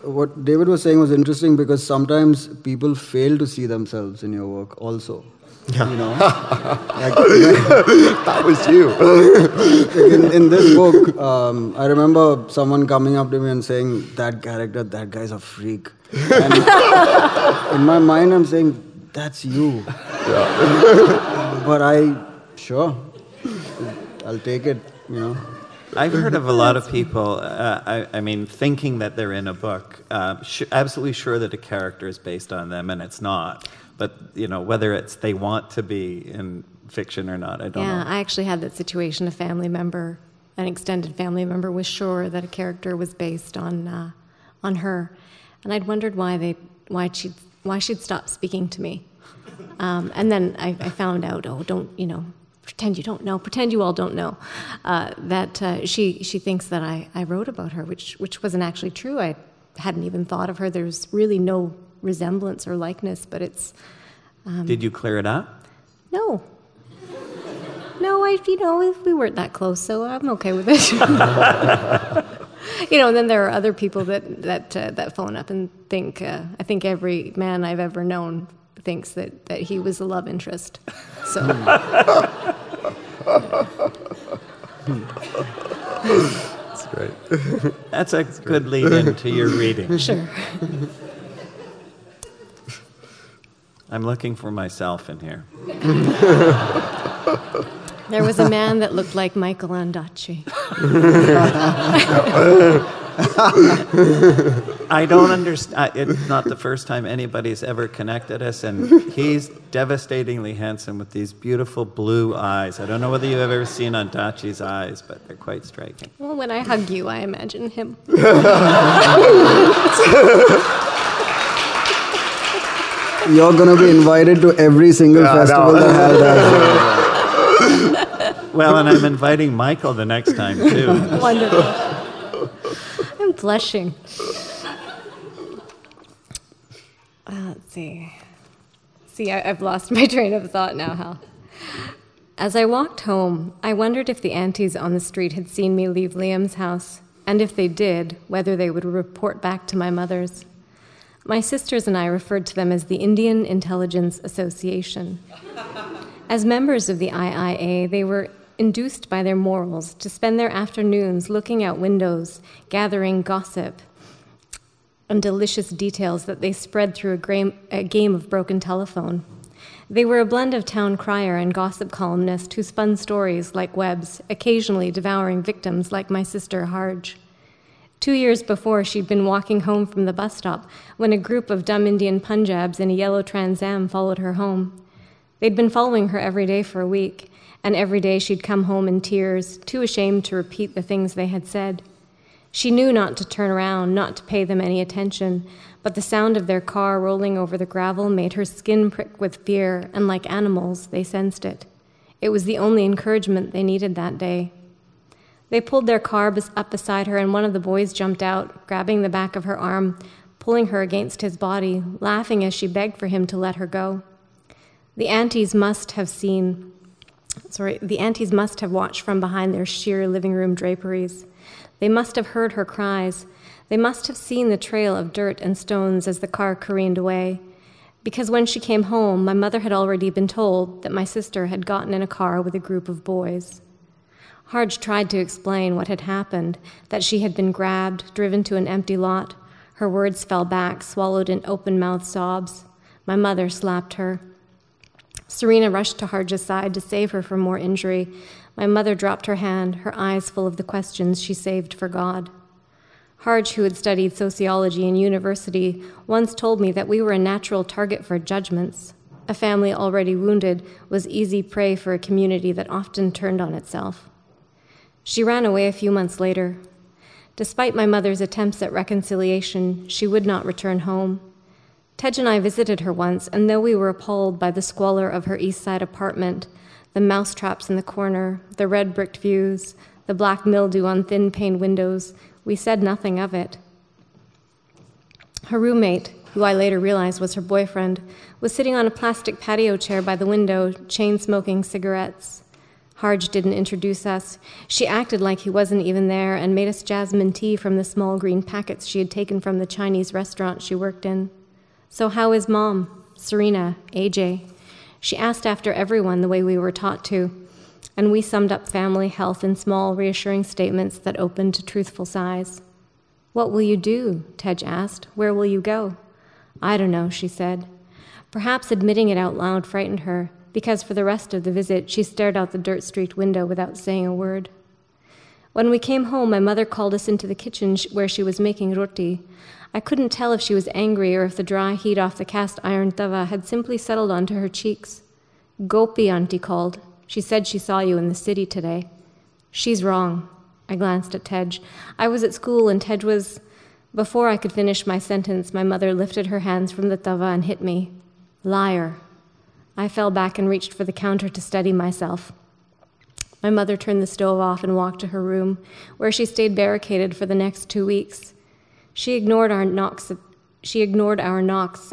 what David was saying was interesting because sometimes people fail to see themselves in your work also. Yeah. You know, like, that was you. in this book, I remember someone coming up to me and saying, that guy's a freak. And in my mind, I'm saying, that's you. Yeah. But I'll take it, you know. I've heard of a lot of people, I mean, thinking that they're in a book, absolutely sure that a character is based on them, and it's not. But, you know, whether it's they want to be in fiction or not, I don't know. Yeah, I actually had that situation. A family member, an extended family member, was sure that a character was based on her, and I'd wondered why she'd stopped speaking to me. And then I found out, oh, don't, you know, pretend you don't know, pretend you all don't know, that she thinks that I wrote about her, which wasn't actually true. I hadn't even thought of her. There's really no resemblance or likeness, but it's... Did you clear it up? No. No, we weren't that close, so I'm okay with it. You know, and then there are other people that phone up and think, I think every man I've ever known thinks that he was a love interest, so... That's great. That's a good lead-in to your reading. Sure. I'm looking for myself in here. There was a man that looked like Michael Ondaatje. I don't understand. It's not the first time anybody's ever connected us, and he's devastatingly handsome with these beautiful blue eyes. I don't know whether you've ever seen Ondaatje's eyes, but they're quite striking. Well, when I hug you, I imagine him. You're going to be invited to every single festival that Hal does. Well, and I'm inviting Michael the next time, too. Wonderful. I'm blushing. Let's see. See, I've lost my train of thought now, Hal. As I walked home, I wondered if the aunties on the street had seen me leave Liam's house, and if they did, whether they would report back to my mother's. My sisters and I referred to them as the Indian Intelligence Association. As members of the IIA, they were induced by their morals to spend their afternoons looking out windows, gathering gossip and delicious details that they spread through a game of broken telephone. They were a blend of town crier and gossip columnist who spun stories like webs, occasionally devouring victims like my sister Harj. 2 years before, she'd been walking home from the bus stop when a group of dumb Indian Punjabs in a yellow Trans Am followed her home. They'd been following her every day for a week, and every day she'd come home in tears, too ashamed to repeat the things they had said. She knew not to turn around, not to pay them any attention, but the sound of their car rolling over the gravel made her skin prick with fear, and like animals, they sensed it. It was the only encouragement they needed that day. They pulled their car up beside her, and one of the boys jumped out, grabbing the back of her arm, pulling her against his body, laughing as she begged for him to let her go. The aunties must have watched from behind their sheer living room draperies. They must have heard her cries. They must have seen the trail of dirt and stones as the car careened away, because when she came home, my mother had already been told that my sister had gotten in a car with a group of boys. Harge tried to explain what had happened, that she had been grabbed, driven to an empty lot. Her words fell back, swallowed in open-mouthed sobs. My mother slapped her. Serena rushed to Harge's side to save her from more injury. My mother dropped her hand, her eyes full of the questions she saved for God. Harge, who had studied sociology in university, once told me that we were a natural target for judgments. A family already wounded was easy prey for a community that often turned on itself. She ran away a few months later. Despite my mother's attempts at reconciliation, she would not return home. Tej and I visited her once, and though we were appalled by the squalor of her East Side apartment, the mousetraps in the corner, the red-bricked views, the black mildew on thin pane windows, we said nothing of it. Her roommate, who I later realized was her boyfriend, was sitting on a plastic patio chair by the window, chain-smoking cigarettes. Harge didn't introduce us. She acted like he wasn't even there and made us jasmine tea from the small green packets she had taken from the Chinese restaurant she worked in. So how is Mom, Serena, AJ? She asked after everyone the way we were taught to, and we summed up family health in small, reassuring statements that opened to truthful sighs. "What will you do?" Tej asked. "Where will you go?" "I don't know," she said. Perhaps admitting it out loud frightened her, because for the rest of the visit, she stared out the dirt-streaked window without saying a word. When we came home, my mother called us into the kitchen where she was making roti. I couldn't tell if she was angry or if the dry heat off the cast-iron tawa had simply settled onto her cheeks. "Gopi auntie called. She said she saw you in the city today." "She's wrong." I glanced at Tej. I was at school and Tej was... Before I could finish my sentence, my mother lifted her hands from the tawa and hit me. "Liar." I fell back and reached for the counter to steady myself. My mother turned the stove off and walked to her room, where she stayed barricaded for the next 2 weeks. She ignored our knocks,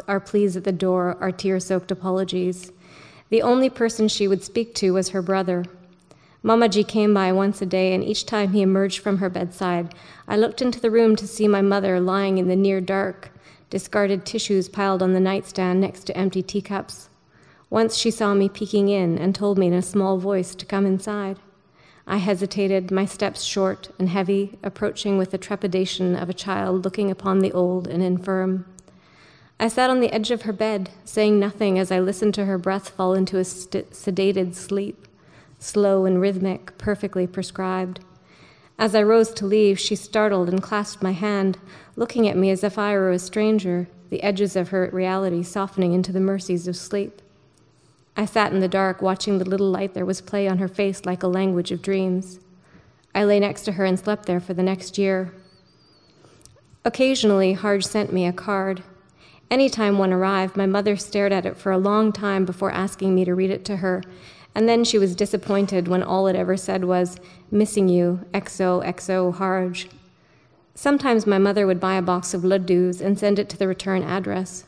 our pleas at the door, our tear-soaked apologies. The only person she would speak to was her brother. Mamaji came by once a day, and each time he emerged from her bedside, I looked into the room to see my mother lying in the near dark, discarded tissues piled on the nightstand next to empty teacups. Once she saw me peeking in and told me in a small voice to come inside. I hesitated, my steps short and heavy, approaching with the trepidation of a child looking upon the old and infirm. I sat on the edge of her bed, saying nothing as I listened to her breath fall into a sedated sleep, slow and rhythmic, perfectly prescribed. As I rose to leave, she startled and clasped my hand, looking at me as if I were a stranger, the edges of her reality softening into the mercies of sleep. I sat in the dark, watching the little light there was play on her face like a language of dreams. I lay next to her and slept there for the next year. Occasionally, Harge sent me a card. Anytime one arrived, my mother stared at it for a long time before asking me to read it to her, and then she was disappointed when all it ever said was, "Missing you, XOXO Harge." Sometimes my mother would buy a box of laddus and send it to the return address.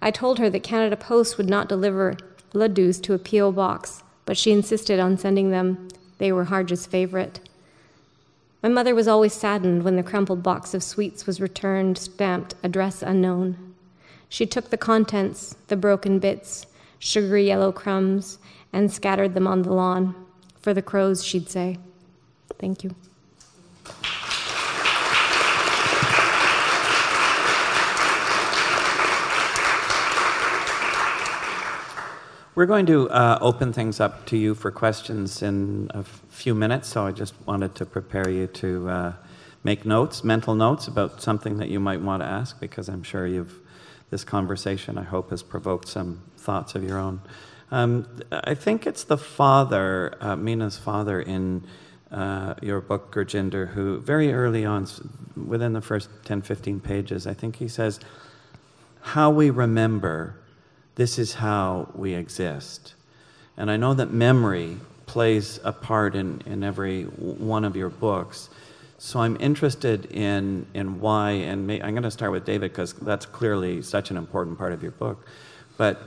I told her that Canada Post would not deliver laddus to a P.O. box, but she insisted on sending them. They were Harge's favorite. My mother was always saddened when the crumpled box of sweets was returned, stamped, address unknown. She took the contents, the broken bits, sugary yellow crumbs, and scattered them on the lawn. "For the crows," she'd say. Thank you. We're going to open things up to you for questions in a few minutes, so I just wanted to prepare you to make notes, mental notes, about something that you might want to ask, because I'm sure this conversation, I hope, has provoked some thoughts of your own. I think it's the father, Mina's father, in your book, Gurjinder, who very early on, within the first 10, 15 pages, I think he says, "How we remember, this is how we exist." And I know that memory plays a part in every one of your books. So I'm interested in why, and I'm going to start with David because that's clearly such an important part of your book, but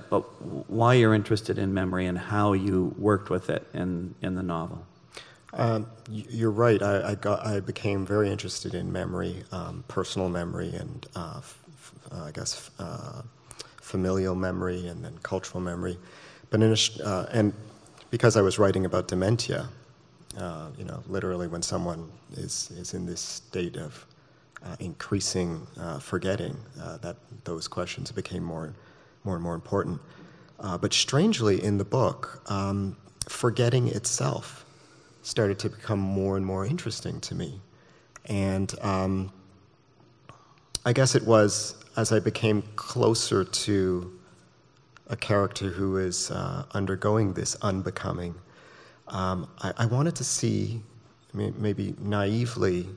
why you're interested in memory and how you worked with it in the novel. You're right. I became very interested in memory, personal memory, and familial memory, and then cultural memory. But in a, and because I was writing about dementia, literally when someone is in this state of increasing forgetting, that those questions became more and more important. But strangely, in the book, forgetting itself started to become more and more interesting to me. And I guess it was as I became closer to a character who is undergoing this unbecoming, I wanted to see, maybe naively,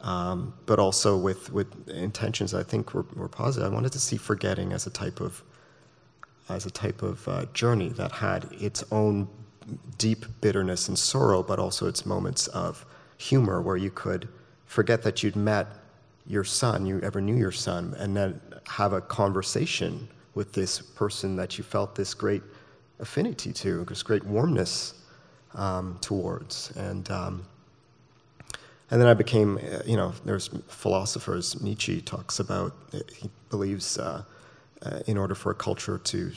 but also with intentions I think were positive. I wanted to see forgetting as a type of journey that had its own deep bitterness and sorrow, but also its moments of humor, where you could forget that you'd met your son, you ever knew your son, and then have a conversation with this person that you felt this great affinity to, this great warmness towards. And then I became, there's philosophers, Nietzsche talks about, he believes in order for a culture to,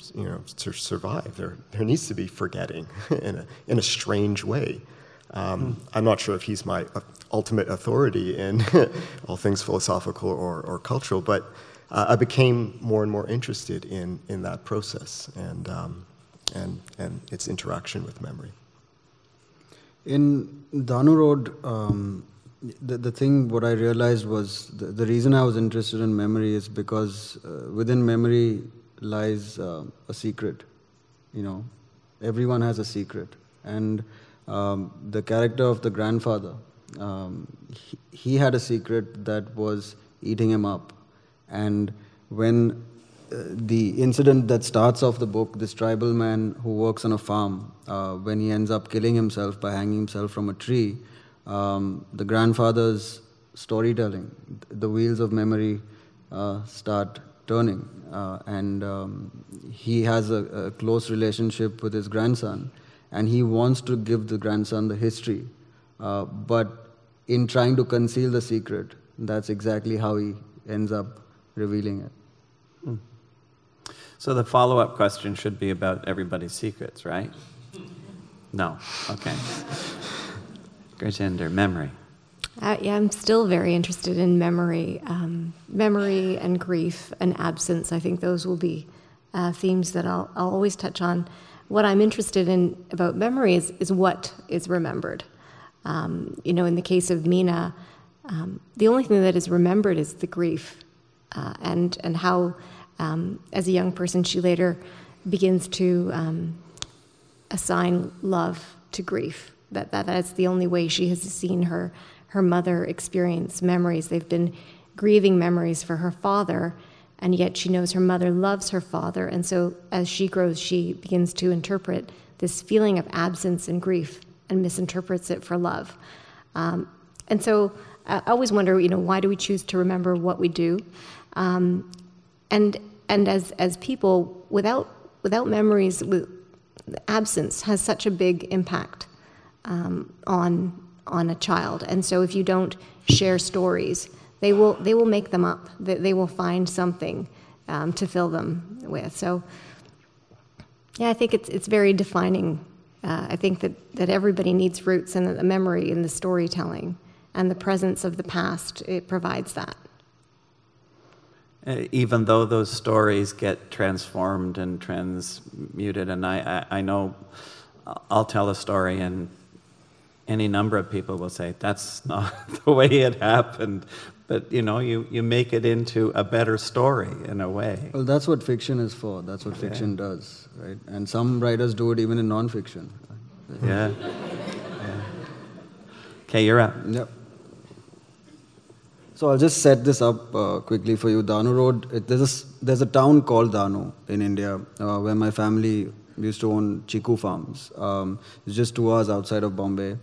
to survive, there needs to be forgetting in a strange way. I'm not sure if he's my ultimate authority in all things philosophical or cultural, but I became more and more interested in that process and its interaction with memory. In Dahanu Road, the thing, what I realized was the reason I was interested in memory is because within memory lies a secret. Everyone has a secret. And the character of the grandfather, he had a secret that was eating him up. And when the incident that starts off the book, this tribal man who works on a farm, when he ends up killing himself by hanging himself from a tree, the grandfather's storytelling, the wheels of memory start turning, he has a close relationship with his grandson, and he wants to give the grandson the history, but in trying to conceal the secret, that's exactly how he ends up revealing it. Mm. So the follow-up question should be about everybody's secrets, right? No. Okay. Gurjinder, memory. Yeah, I'm still very interested in memory. Memory and grief and absence, I think those will be themes that I'll always touch on. What I'm interested in about memory is what is remembered. In the case of Mina, the only thing that is remembered is the grief and how, as a young person, she later begins to assign love to grief. That's the only way she has seen her mother experience memories. They've been grieving memories for her father, and yet she knows her mother loves her father. And so as she grows, she begins to interpret this feeling of absence and grief and misinterprets it for love. And so I always wonder, why do we choose to remember what we do? And as people, without memories, absence has such a big impact on a child. And so if you don't share stories, they will make them up. They will find something to fill them with. So yeah, I think it's very defining. I think that everybody needs roots, and the memory and the storytelling and the presence of the past, it provides that. Even though those stories get transformed and transmuted, and I know I'll tell a story and any number of people will say, that's not the way it happened. But, you make it into a better story in a way. Well, that's what fiction is for. That's what fiction does, right? And some writers do it even in nonfiction. Yeah. Okay, you're up. Yep. So I'll just set this up quickly for you. Dahanu Road, there's a town called Dahanu in India where my family used to own chiku farms. It's just 2 hours outside of Bombay.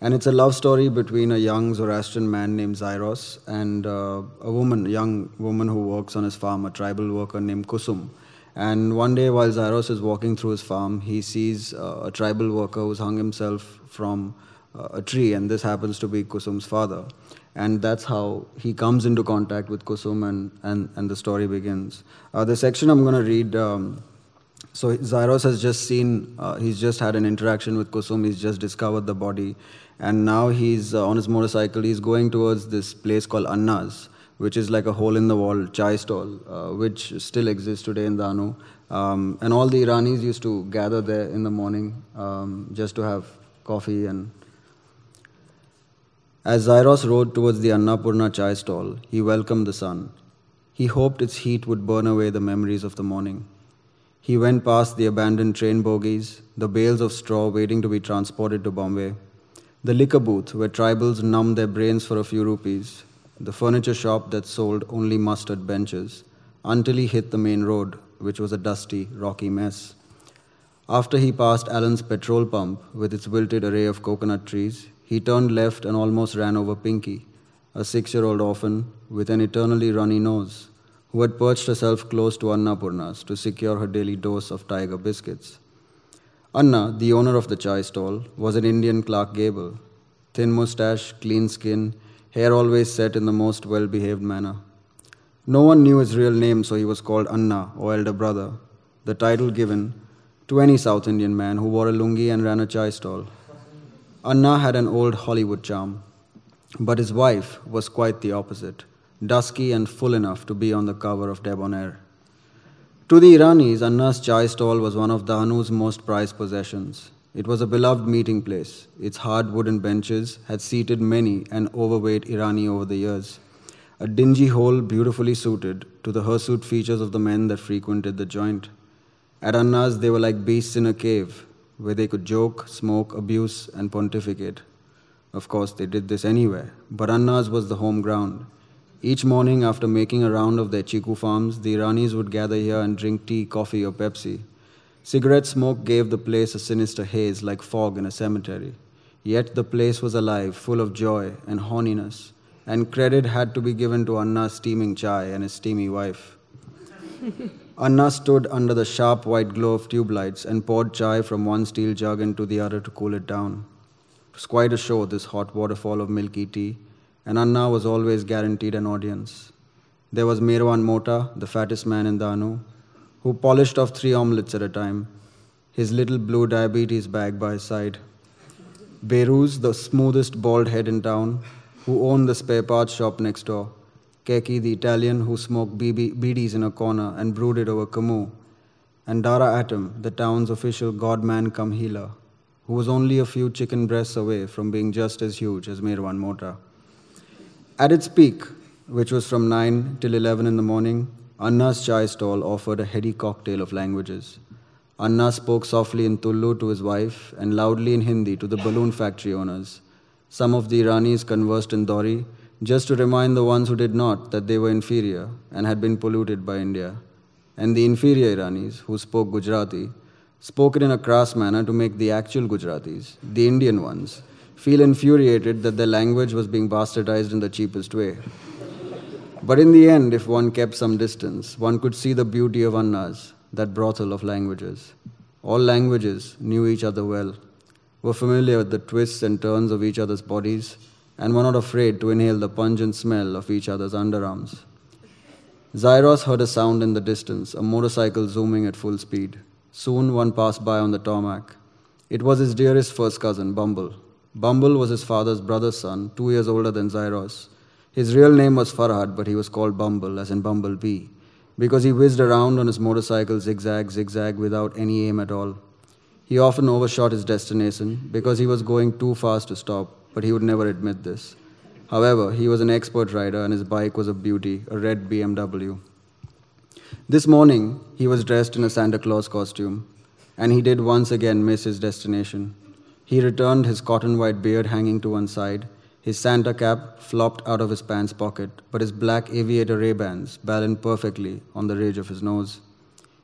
And it's a love story between a young Zoroastrian man named Zairos and a young woman who works on his farm, a tribal worker named Kusum. And one day while Zairos is walking through his farm, he sees a tribal worker who's hung himself from a tree, and this happens to be Kusum's father. And that's how he comes into contact with Kusum, and the story begins. The section I'm going to read, so Zyros has just seen, he's just had an interaction with Kusum, he's just discovered the body, and now he's on his motorcycle, he's going towards this place called Anna's, which is like a hole-in-the-wall chai stall, which still exists today in Dahanu. And all the Iranis used to gather there in the morning just to have coffee. And as Zyros rode towards the Annapurna chai stall, he welcomed the sun. He hoped its heat would burn away the memories of the morning. He went past the abandoned train bogies, the bales of straw waiting to be transported to Bombay, the liquor booth where tribals numbed their brains for a few rupees, the furniture shop that sold only mustard benches, until he hit the main road, which was a dusty, rocky mess. After he passed Alan's petrol pump with its wilted array of coconut trees, he turned left and almost ran over Pinky, a 6-year-old orphan with an eternally runny nose, who had perched herself close to Annapurna's to secure her daily dose of tiger biscuits. Anna, the owner of the chai stall, was an Indian Clark Gable, thin mustache, clean skin, hair always set in the most well-behaved manner. No one knew his real name, so he was called Anna, or Elder Brother, the title given to any South Indian man who wore a lungi and ran a chai stall. Anna had an old Hollywood charm, but his wife was quite the opposite, dusky and full enough to be on the cover of Debonair. To the Iranis, Anna's chai stall was one of Dahanu's most prized possessions. It was a beloved meeting place. Its hard wooden benches had seated many an overweight Irani over the years, a dingy hole beautifully suited to the hirsute features of the men that frequented the joint. At Anna's, they were like beasts in a cave, where they could joke, smoke, abuse, and pontificate. Of course, they did this anywhere, but Anna's was the home ground. Each morning, after making a round of their chiku farms, the Iranis would gather here and drink tea, coffee, or Pepsi. Cigarette smoke gave the place a sinister haze like fog in a cemetery. Yet the place was alive, full of joy and horniness, and credit had to be given to Anna's steaming chai and his steamy wife. Anna stood under the sharp white glow of tube lights and poured chai from one steel jug into the other to cool it down. It was quite a show, this hot waterfall of milky tea, and Anna was always guaranteed an audience. There was Merwan Mota, the fattest man in Dahanu, who polished off 3 omelets at a time, his little blue diabetes bag by his side. Beiruz, the smoothest bald head in town, who owned the spare parts shop next door. Keki, the Italian, who smoked BDs in a corner and brooded over Camus. And Dara Atom, the town's official godman cum healer, who was only a few chicken breasts away from being just as huge as Merwan Mota. At its peak, which was from 9 till 11 in the morning, Anna's chai stall offered a heady cocktail of languages. Anna spoke softly in Tulu to his wife and loudly in Hindi to the balloon factory owners. Some of the Iranis conversed in Dori, just to remind the ones who did not that they were inferior and had been polluted by India. And the inferior Iranis, who spoke Gujarati, spoke it in a crass manner to make the actual Gujaratis, the Indian ones, feel infuriated that their language was being bastardized in the cheapest way. But in the end, if one kept some distance, one could see the beauty of Anna's, that brothel of languages. All languages knew each other well, were familiar with the twists and turns of each other's bodies, and were not afraid to inhale the pungent smell of each other's underarms. Zyros heard a sound in the distance, a motorcycle zooming at full speed. Soon one passed by on the tarmac. It was his dearest first cousin, Bumble. Bumble was his father's brother's son, 2 years older than Zyros. His real name was Farhad, but he was called Bumble, as in Bumblebee, because he whizzed around on his motorcycle zigzag, without any aim at all. He often overshot his destination because he was going too fast to stop, but he would never admit this. However, he was an expert rider and his bike was a beauty, a red BMW. This morning, he was dressed in a Santa Claus costume, and he did once again miss his destination. He returned, his cotton white beard hanging to one side, his Santa cap flopped out of his pants pocket, but his black aviator Ray-Bans balanced perfectly on the ridge of his nose.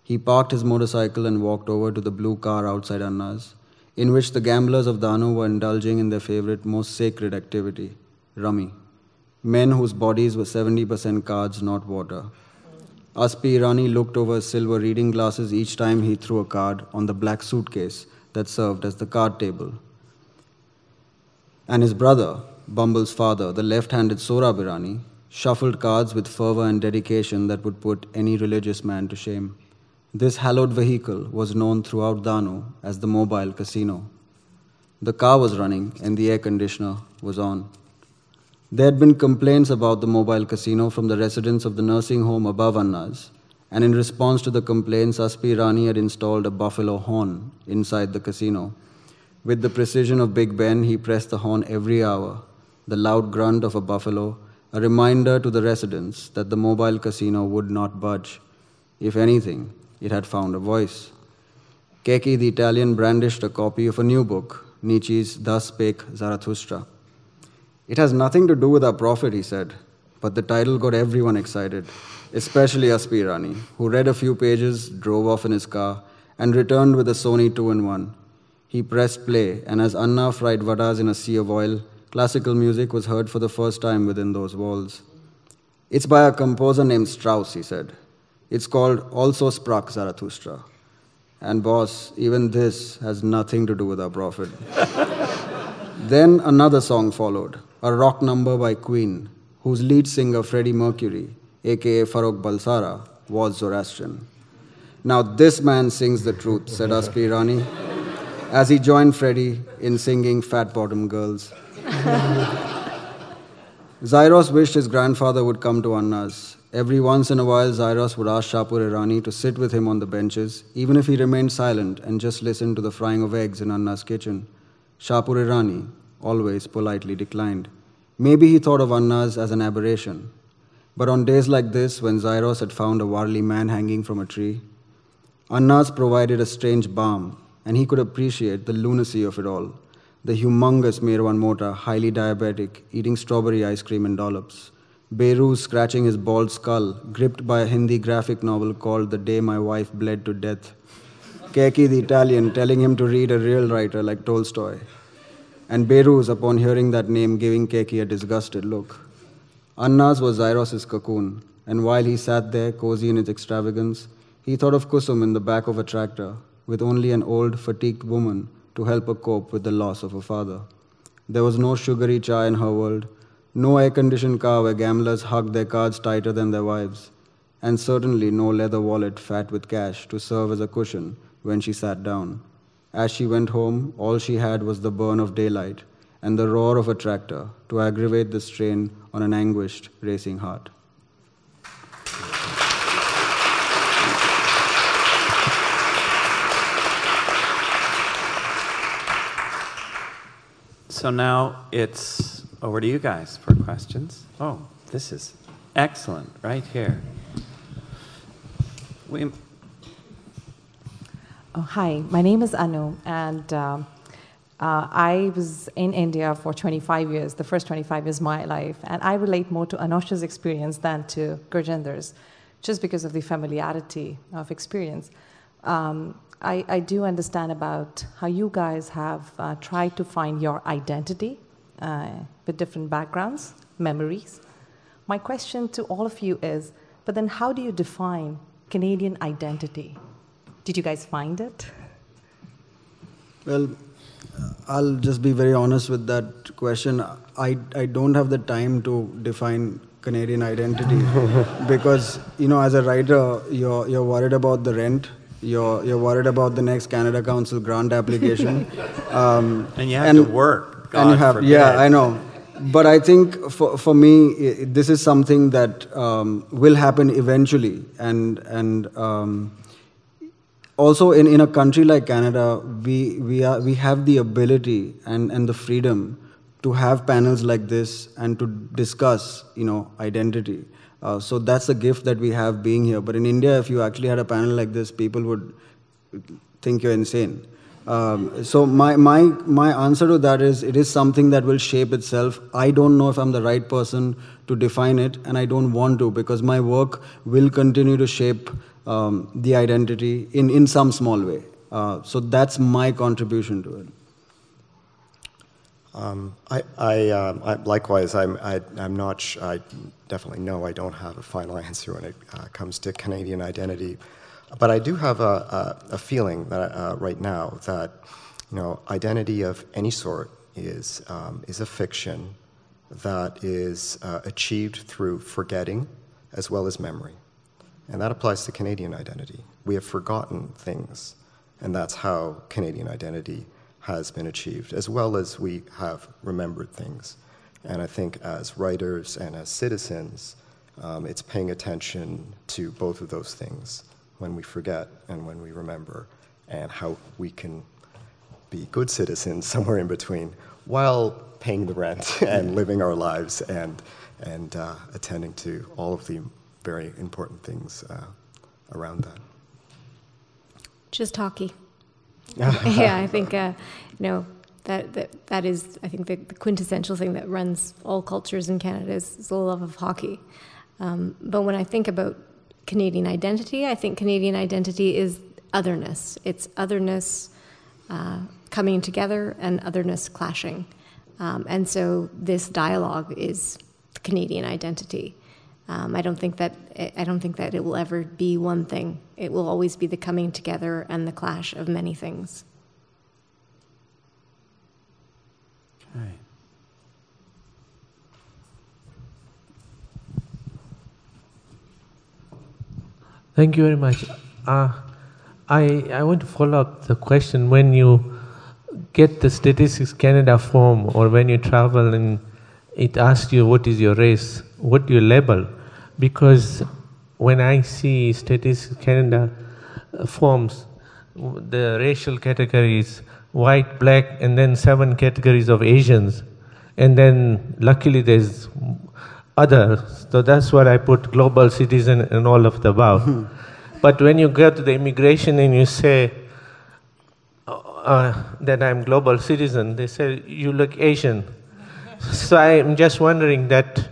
He parked his motorcycle and walked over to the blue car outside Anna's, in which the gamblers of Dahanu were indulging in their favorite, most sacred activity, rummy. Men whose bodies were 70% cards, not water. Aspi Irani looked over his silver reading glasses each time he threw a card on the black suitcase that served as the card table. and his brother, Bumble's father, the left-handed Sohrab Irani, shuffled cards with fervor and dedication that would put any religious man to shame. This hallowed vehicle was known throughout Dahanu as the mobile casino. The car was running and the air conditioner was on. There had been complaints about the mobile casino from the residents of the nursing home above Anna's, and in response to the complaints, Aspi Irani had installed a buffalo horn inside the casino. With the precision of Big Ben, he pressed the horn every hour, the loud grunt of a buffalo, a reminder to the residents that the mobile casino would not budge. If anything, it had found a voice. Keki the Italian brandished a copy of a new book, Nietzsche's Das Spake Zarathustra. It has nothing to do with our prophet, he said, but the title got everyone excited, especially Aspi Irani, who read a few pages, drove off in his car, and returned with a Sony 2-in-1. He pressed play, and as Anna fried vadas in a sea of oil, classical music was heard for the first time within those walls. It's by a composer named Strauss, he said. It's called Also Sprach Zarathustra. And boss, even this has nothing to do with our prophet. Then another song followed, a rock number by Queen, whose lead singer Freddie Mercury, a.k.a. Farooq Balsara, was Zoroastrian. Now this man sings the truth, said Aspi Irani, as he joined Freddie in singing Fat Bottom Girls. Zairos wished his grandfather would come to Anna's. Every once in a while, Zairos would ask Shapur Irani to sit with him on the benches, even if he remained silent and just listened to the frying of eggs in Anna's kitchen. Shapur Irani always politely declined. Maybe he thought of Anna's as an aberration. But on days like this, when Zairos had found a warli man hanging from a tree, Anna's provided a strange balm, and he could appreciate the lunacy of it all. The humongous Mirwan Mota, highly diabetic, eating strawberry ice cream and dollops. Behrouz scratching his bald skull, gripped by a Hindi graphic novel called The Day My Wife Bled to Death. Keki the Italian telling him to read a real writer like Tolstoy. And Behrouz, upon hearing that name, giving Keki a disgusted look. Anna's was Zairos's cocoon, and while he sat there, cozy in his extravagance, he thought of Kusum in the back of a tractor, with only an old, fatigued woman to help her cope with the loss of her father. There was no sugary chai in her world, no air-conditioned car where gamblers hugged their cards tighter than their wives, and certainly no leather wallet fat with cash to serve as a cushion when she sat down. As she went home, all she had was the burn of daylight and the roar of a tractor to aggravate the strain on an anguished, racing heart. So now it's over to you guys for questions. Oh, this is excellent, right here. Oh, hi, my name is Anu, and I was in India for 25 years, the first 25 years of my life, and I relate more to Anosh's experience than to Gurjinder's, just because of the familiarity of experience. I do understand about how you guys have tried to find your identity with different backgrounds, memories. My question to all of you is, but then how do you define Canadian identity? Did you guys find it? Well, I'll just be very honest with that question. I don't have the time to define Canadian identity because, you know, as a writer, you're worried about the rent. You're worried about the next Canada Council grant application. And you have to work. God, and you have, yeah, I know. But I think for me, this is something that will happen eventually. And also in a country like Canada, we have the ability and the freedom to have panels like this and to discuss, you know, identity. So that's a gift that we have being here. But in India, if you actually had a panel like this, people would think you're insane. So my answer to that is, it is something that will shape itself. I don't know if I'm the right person to define it, and I don't want to, because my work will continue to shape the identity in some small way. So that's my contribution to it. Likewise, I'm not sure. I definitely know I don't have a final answer when it comes to Canadian identity. But I do have a feeling that right now that, you know, identity of any sort is a fiction that is achieved through forgetting as well as memory. And that applies to Canadian identity. We have forgotten things, and that's how Canadian identity has been achieved, as well as we have remembered things. And I think as writers and as citizens, it's paying attention to both of those things, when we forget and when we remember, and how we can be good citizens somewhere in between, while paying the rent and living our lives and attending to all of the very important things around that. Just hockey. Yeah, I think that is, I think, the quintessential thing that runs all cultures in Canada is the love of hockey. But when I think about Canadian identity, I think Canadian identity is otherness. It's otherness coming together and otherness clashing. And so this dialogue is Canadian identity. I don't think that it will ever be one thing. It will always be the coming together and the clash of many things. Okay. Thank you very much. I want to follow up the question. When you get the Statistics Canada form, or when you travel and it asks you what is your race, what do you label? Because when I see Statistics Canada forms, the racial categories, white, black, and then 7 categories of Asians. And then luckily there's others. So that's what I put global citizen and all of the above. But when you go to the immigration and you say that I'm global citizen, they say you look Asian. So I'm just wondering that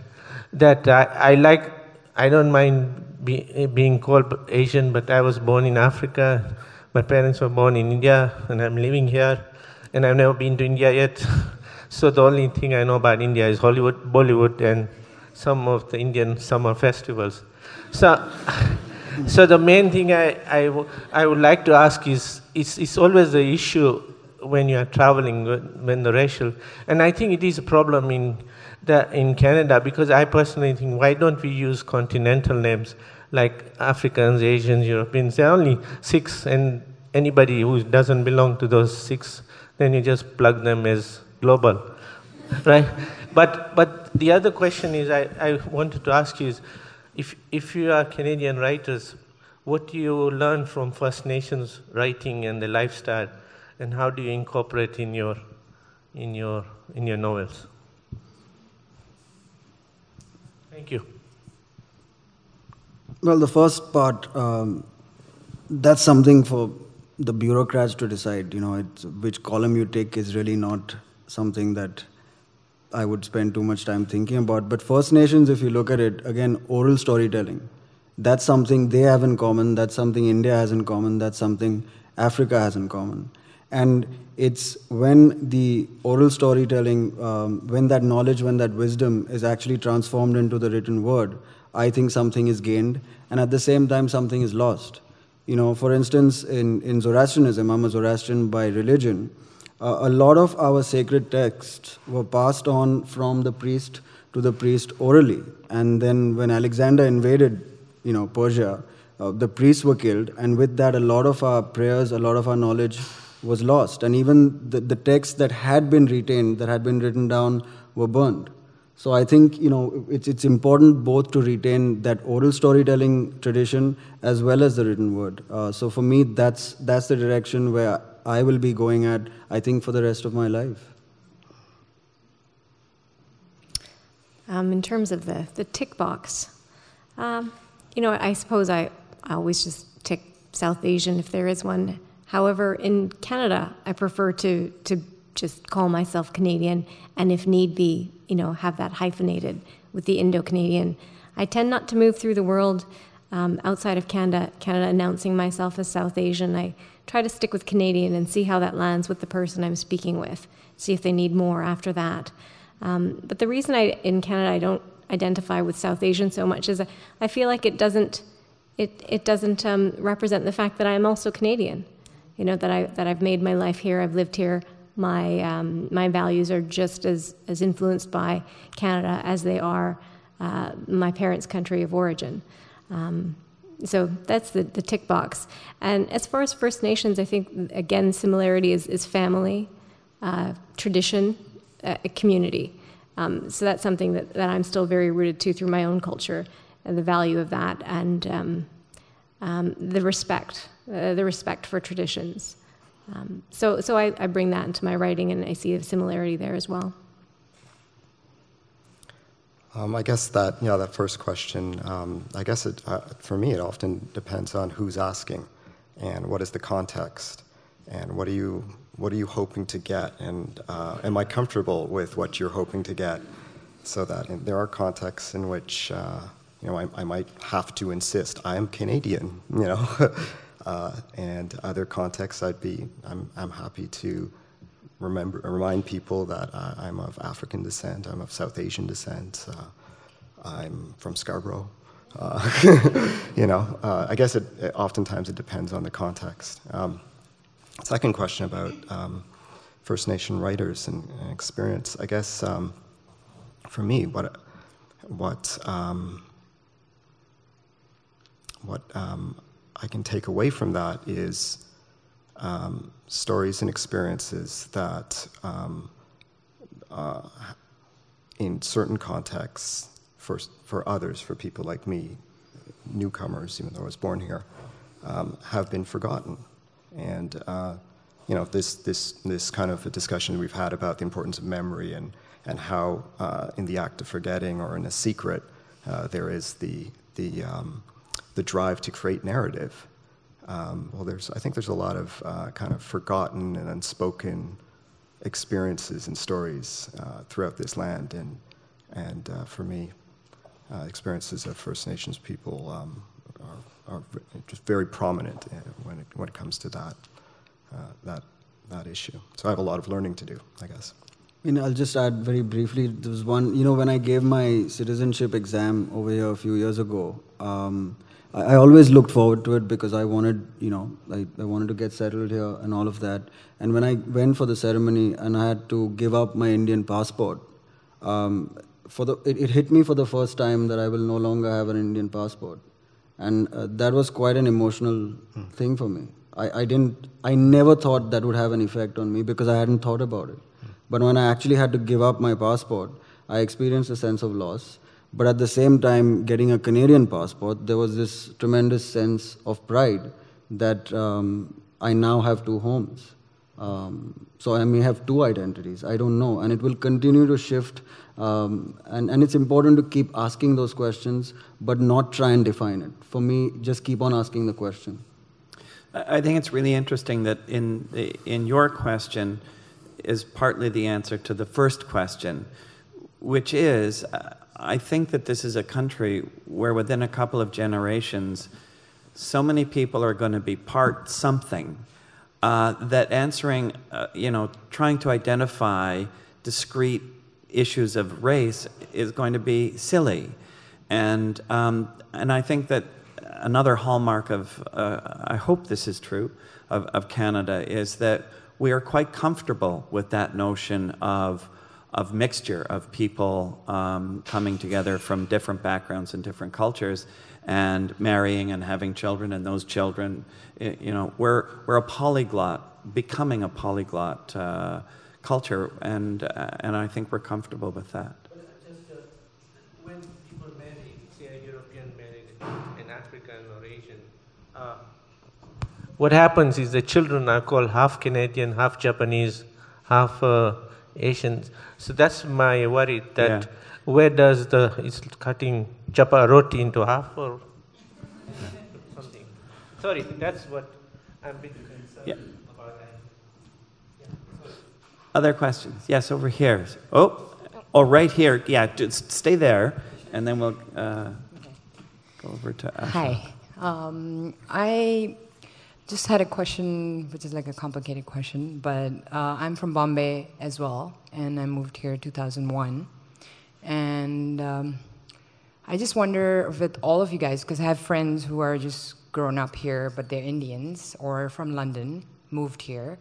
I don't mind being called Asian, but I was born in Africa. My parents were born in India, and I'm living here, and I've never been to India yet. So the only thing I know about India is Hollywood, Bollywood, and some of the Indian summer festivals. So the main thing I would like to ask is, it's always the issue when you are traveling, when the racial, and I think it is a problem in Canada, because I personally think, why don't we use continental names like Africans, Asians, Europeans? There are only 6, and anybody who doesn't belong to those 6, then you just plug them as global, right? But the other question is I wanted to ask you is, if you are Canadian writers, what do you learn from First Nations writing and the lifestyle, and how do you incorporate in your novels? Thank you. Well, the first part, that's something for the bureaucrats to decide. You know, which column you take is really not something that I would spend too much time thinking about. But First Nations, if you look at it, again, oral storytelling, that's something they have in common, that's something India has in common, that's something Africa has in common. And it's when the oral storytelling, when that knowledge, when that wisdom is actually transformed into the written word, I think something is gained, and at the same time, something is lost. You know, for instance, in Zoroastrianism, I'm a Zoroastrian by religion, a lot of our sacred texts were passed on from the priest to the priest orally. And then when Alexander invaded, you know, Persia, the priests were killed, and with that, a lot of our prayers, a lot of our knowledge was lost, and even the texts that had been retained, that had been written down, were burned. So I think, you know, it's important both to retain that oral storytelling tradition as well as the written word. So for me, that's the direction where I will be going at, I think, for the rest of my life. In terms of the tick box, you know, I suppose I always just tick South Asian if there is one. However, in Canada, I prefer to just call myself Canadian, and if need be, you know, have that hyphenated with the Indo-Canadian. I tend not to move through the world outside of Canada announcing myself as South Asian. I try to stick with Canadian and see how that lands with the person I'm speaking with, see if they need more after that. But the reason in Canada I don't identify with South Asian so much is I feel like it doesn't represent the fact that I am also Canadian. You know, that I've made my life here, I've lived here, my values are just as influenced by Canada as they are my parents' country of origin. So that's the tick box. And as far as First Nations, I think, again, similarity is family, tradition, community. So that's something that I'm still very rooted to through my own culture, and the value of that, and the respect for traditions. So I bring that into my writing, and I see a similarity there as well. I guess that, you know, that first question, I guess it, for me, it often depends on who's asking, and what is the context, and what are you hoping to get, and am I comfortable with what you're hoping to get, so that there are contexts in which you know, I might have to insist, I'm Canadian, you know, and other contexts I'm happy to remind people that I'm of African descent, I'm of South Asian descent, I'm from Scarborough, you know, I guess oftentimes it depends on the context. Second question about First Nation writers and experience. I guess for me, what I can take away from that is stories and experiences that, in certain contexts, for others, for people like me, newcomers, even though I was born here, have been forgotten. And you know, this kind of a discussion we've had about the importance of memory and how in the act of forgetting or in a secret, there is the drive to create narrative. Well, I think there's a lot of kind of forgotten and unspoken experiences and stories throughout this land, and for me, experiences of First Nations people are just very prominent when it comes to that issue. So I have a lot of learning to do, I guess. You know, I'll just add very briefly. There was one, you know, when I gave my citizenship exam over here a few years ago, I always looked forward to it because I wanted, you know, I wanted to get settled here and all of that. And when I went for the ceremony and I had to give up my Indian passport, it hit me for the first time that I will no longer have an Indian passport. And that was quite an emotional thing for me. I never thought that would have an effect on me because I hadn't thought about it. But when I actually had to give up my passport, I experienced a sense of loss. But at the same time, getting a Canadian passport, there was this tremendous sense of pride that I now have two homes. So I may have two identities, I don't know. And it will continue to shift. And it's important to keep asking those questions, but not try and define it. For me, just keep on asking the question. I think it's really interesting that in your question is partly the answer to the first question, which is, I think that this is a country where within a couple of generations, so many people are going to be part something, that answering, you know, trying to identify discrete issues of race is going to be silly. And I think that another hallmark of, I hope this is true, of Canada is that we are quite comfortable with that notion of mixture of people coming together from different backgrounds and different cultures and marrying and having children, and those children, you know, we're a polyglot, becoming a polyglot culture, and I think we're comfortable with that. Just, when people marry, say a European married an African or Asian, what happens is the children are called half Canadian, half Japanese, half Asians. So that's my worry, that where does it's cutting chapa roti into half or something. Sorry, that's what I'm a bit concerned about. Sorry. Other questions? Yes, over here. Oh, right here. Yeah, just stay there, and then we'll go over to Asha. Hi. I just had a question, which is like a complicated question, but I'm from Bombay as well, and I moved here in 2001. And I just wonder with all of you guys, because I have friends who are just grown up here, but they're Indians or from London, moved here.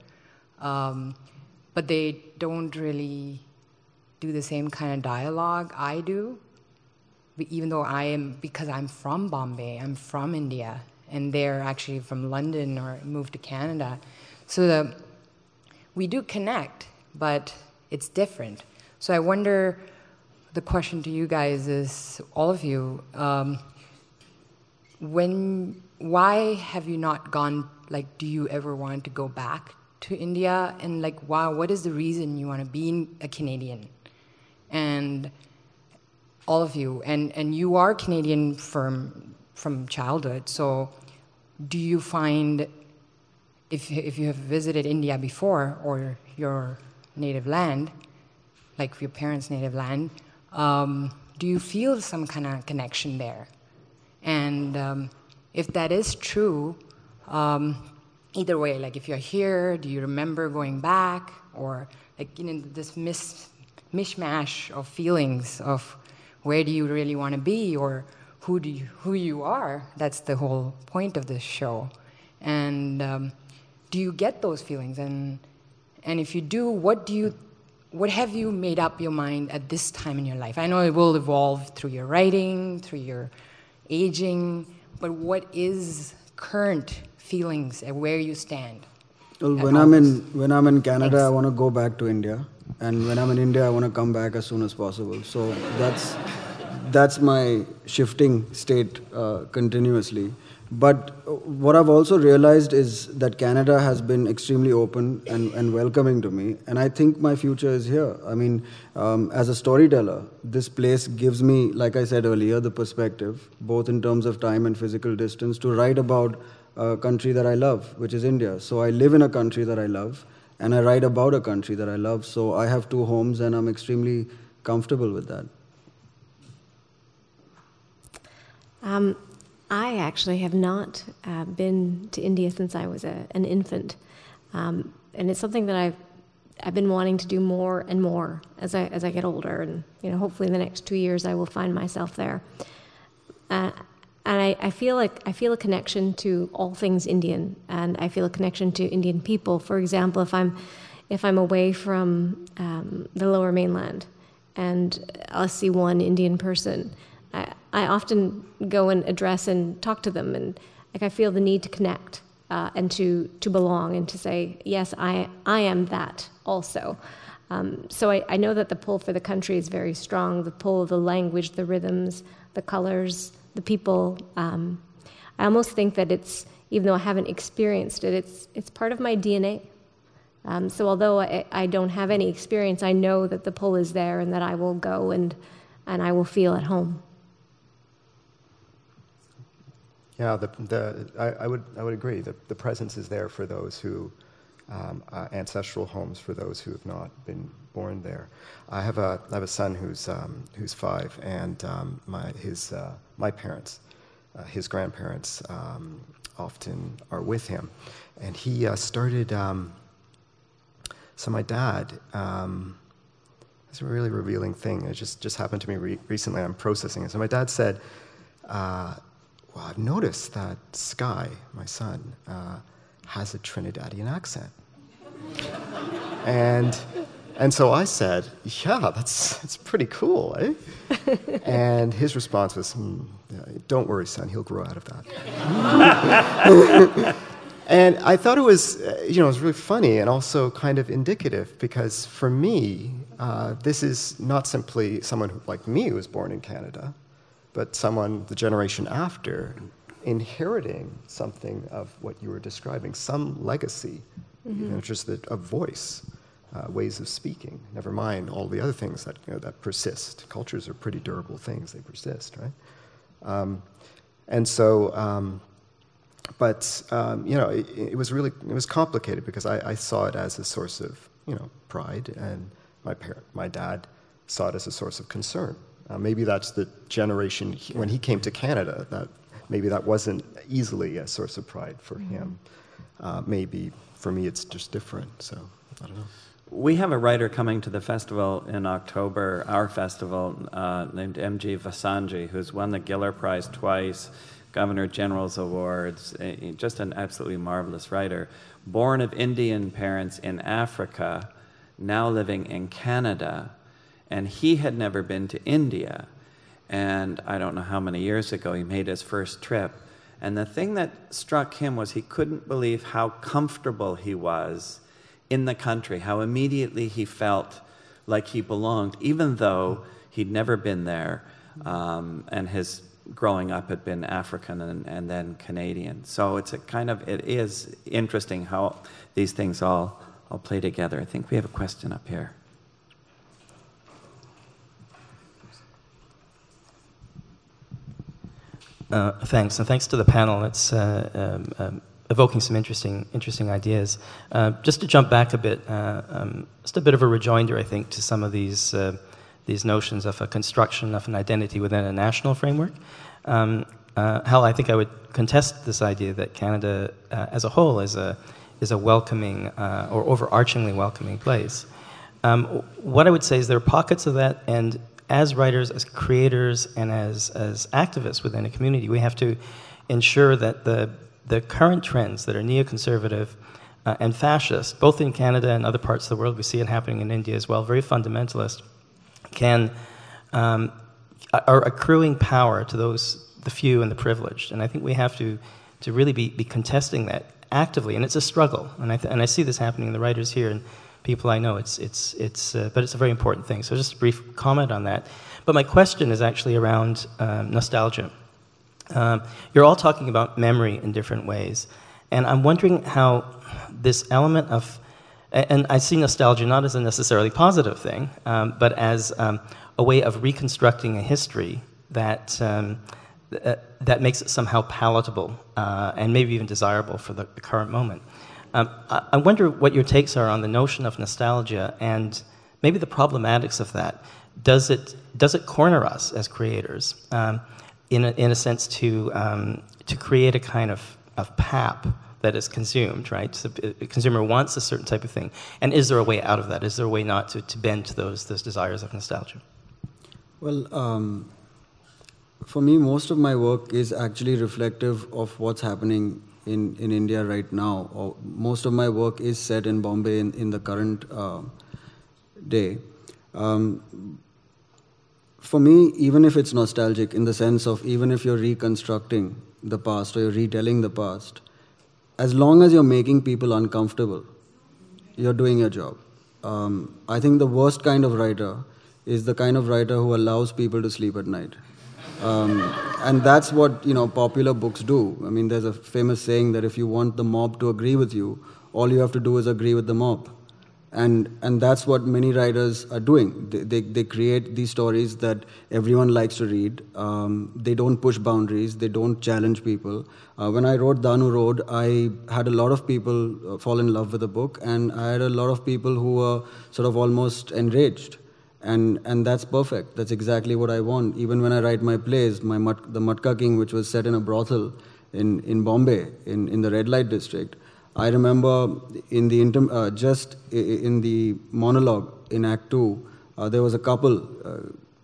but they don't really do the same kind of dialogue I do, even though I am, because I'm from Bombay, I'm from India, and they're actually from London or moved to Canada. So we do connect, but it's different. So I wonder, the question to you guys is, all of you, why have you not gone, like, do you ever want to go back to India? And like, wow, what is the reason you want to be a Canadian? And all of you, and you are Canadian from childhood, so do you find, if you have visited India before, or your native land, like your parents' native land, do you feel some kind of connection there? And if that is true, either way, like if you're here, do you remember going back? Or like, you know, this mishmash of feelings of where do you really want to be, or who you are? That's the whole point of this show. And do you get those feelings? And if you do, what have you made up your mind at this time in your life? I know it will evolve through your writing, through your aging, but what is current feelings and where you stand? Well, when I'm in Canada, I want to go back to India, and when I'm in India, I want to come back as soon as possible. So that's my shifting state continuously. But what I've also realized is that Canada has been extremely open and welcoming to me, and I think my future is here. I mean, as a storyteller, this place gives me, like I said earlier, the perspective, both in terms of time and physical distance, to write about a country that I love, which is India. So I live in a country that I love, and I write about a country that I love, so I have two homes, and I'm extremely comfortable with that. I actually have not been to India since I was an infant, and it's something that I've been wanting to do more and more as I get older, and hopefully in the next 2 years I will find myself there. And I feel a connection to all things Indian, and I feel a connection to Indian people. For example, if I'm away from the Lower Mainland, and I'll see one Indian person, I often go and address and talk to them, and like I feel the need to connect and to belong and to say, yes, I am that also. So I know that the pull for the country is very strong, the pull of the language, the rhythms, the colors, the people. I almost think that it's, even though I haven't experienced it, it's part of my DNA. So although I don't have any experience, I know that the pull is there and that I will go and I will feel at home. Yeah, I would agree. The presence is there for those who, ancestral homes for those who have not been born there. I have a son who's 5, and my parents, his grandparents, often are with him, and he started. So my dad. It's a really revealing thing. It just happened to me recently. I'm processing it. So my dad said. Well, I've noticed that Sky, my son, has a Trinidadian accent. and so I said, yeah, that's pretty cool, eh? And his response was, don't worry, son, he'll grow out of that. And I thought it was, it was really funny and also kind of indicative, because for me, this is not simply someone like me who was born in Canada, but someone the generation after inheriting something of what you were describing, some legacy, just a voice, ways of speaking, never mind all the other things that, that persist. Cultures are pretty durable things, they persist, right? It was complicated because I saw it as a source of, pride, and my dad saw it as a source of concern. Maybe that's the generation when he came to Canada. Maybe that wasn't easily a source of pride for him. Maybe for me, it's just different. So I don't know. We have a writer coming to the festival in October, our festival, named M.G. Vasanji, who's won the Giller Prize twice, Governor General's Awards. Just an absolutely marvelous writer, born of Indian parents in Africa, now living in Canada, and he had never been to India. And I don't know how many years ago he made his first trip. And the thing that struck him was he couldn't believe how comfortable he was in the country, how immediately he felt like he belonged, even though he'd never been there. And his growing up had been African and then Canadian. So it's a kind of, it is interesting how these things all play together. I think we have a question up here. Thanks, and thanks to the panel. It's evoking some interesting ideas. Just to jump back a bit, just a bit of a rejoinder, I think, to some of these notions of a construction of an identity within a national framework. Hal, I think I would contest this idea that Canada, as a whole, is a welcoming or overarchingly welcoming place. What I would say is there are pockets of that, and as writers, as creators, and as activists within a community, we have to ensure that the current trends that are neoconservative and fascist, both in Canada and other parts of the world, we see it happening in India as well, very fundamentalist, are accruing power to those, the few and the privileged. And I think we have to really be contesting that actively, and it's a struggle. And I see this happening in the writers here, and people I know, but it's a very important thing. So just a brief comment on that. But my question is actually around nostalgia. You're all talking about memory in different ways, and I'm wondering how this element of, and I see nostalgia not as a necessarily positive thing, but as a way of reconstructing a history that that makes it somehow palatable and maybe even desirable for the current moment. I wonder what your takes are on the notion of nostalgia and maybe the problematics of that. Does it corner us as creators in a sense to create a kind of pap that is consumed, right? So a consumer wants a certain type of thing, and is there a way out of that? Is there a way not to bend to those desires of nostalgia? Well, for me, most of my work is actually reflective of what's happening in India right now. Or most of my work is set in Bombay in the current day. For me, even if it's nostalgic, in the sense of even if you're reconstructing the past or you're retelling the past, as long as you're making people uncomfortable, you're doing your job. I think the worst kind of writer is the kind of writer who allows people to sleep at night. And that's what, you know, popular books do. I mean, there's a famous saying that if you want the mob to agree with you, all you have to do is agree with the mob. And that's what many writers are doing. They create these stories that everyone likes to read. They don't push boundaries. They don't challenge people. When I wrote Dahanu Road, I had a lot of people fall in love with the book, and I had a lot of people who were sort of almost enraged. And that's perfect. That's exactly what I want. Even when I write my plays, the Matka King, which was set in a brothel in Bombay, in the red light district, I remember just in the monologue in Act 2, there was a couple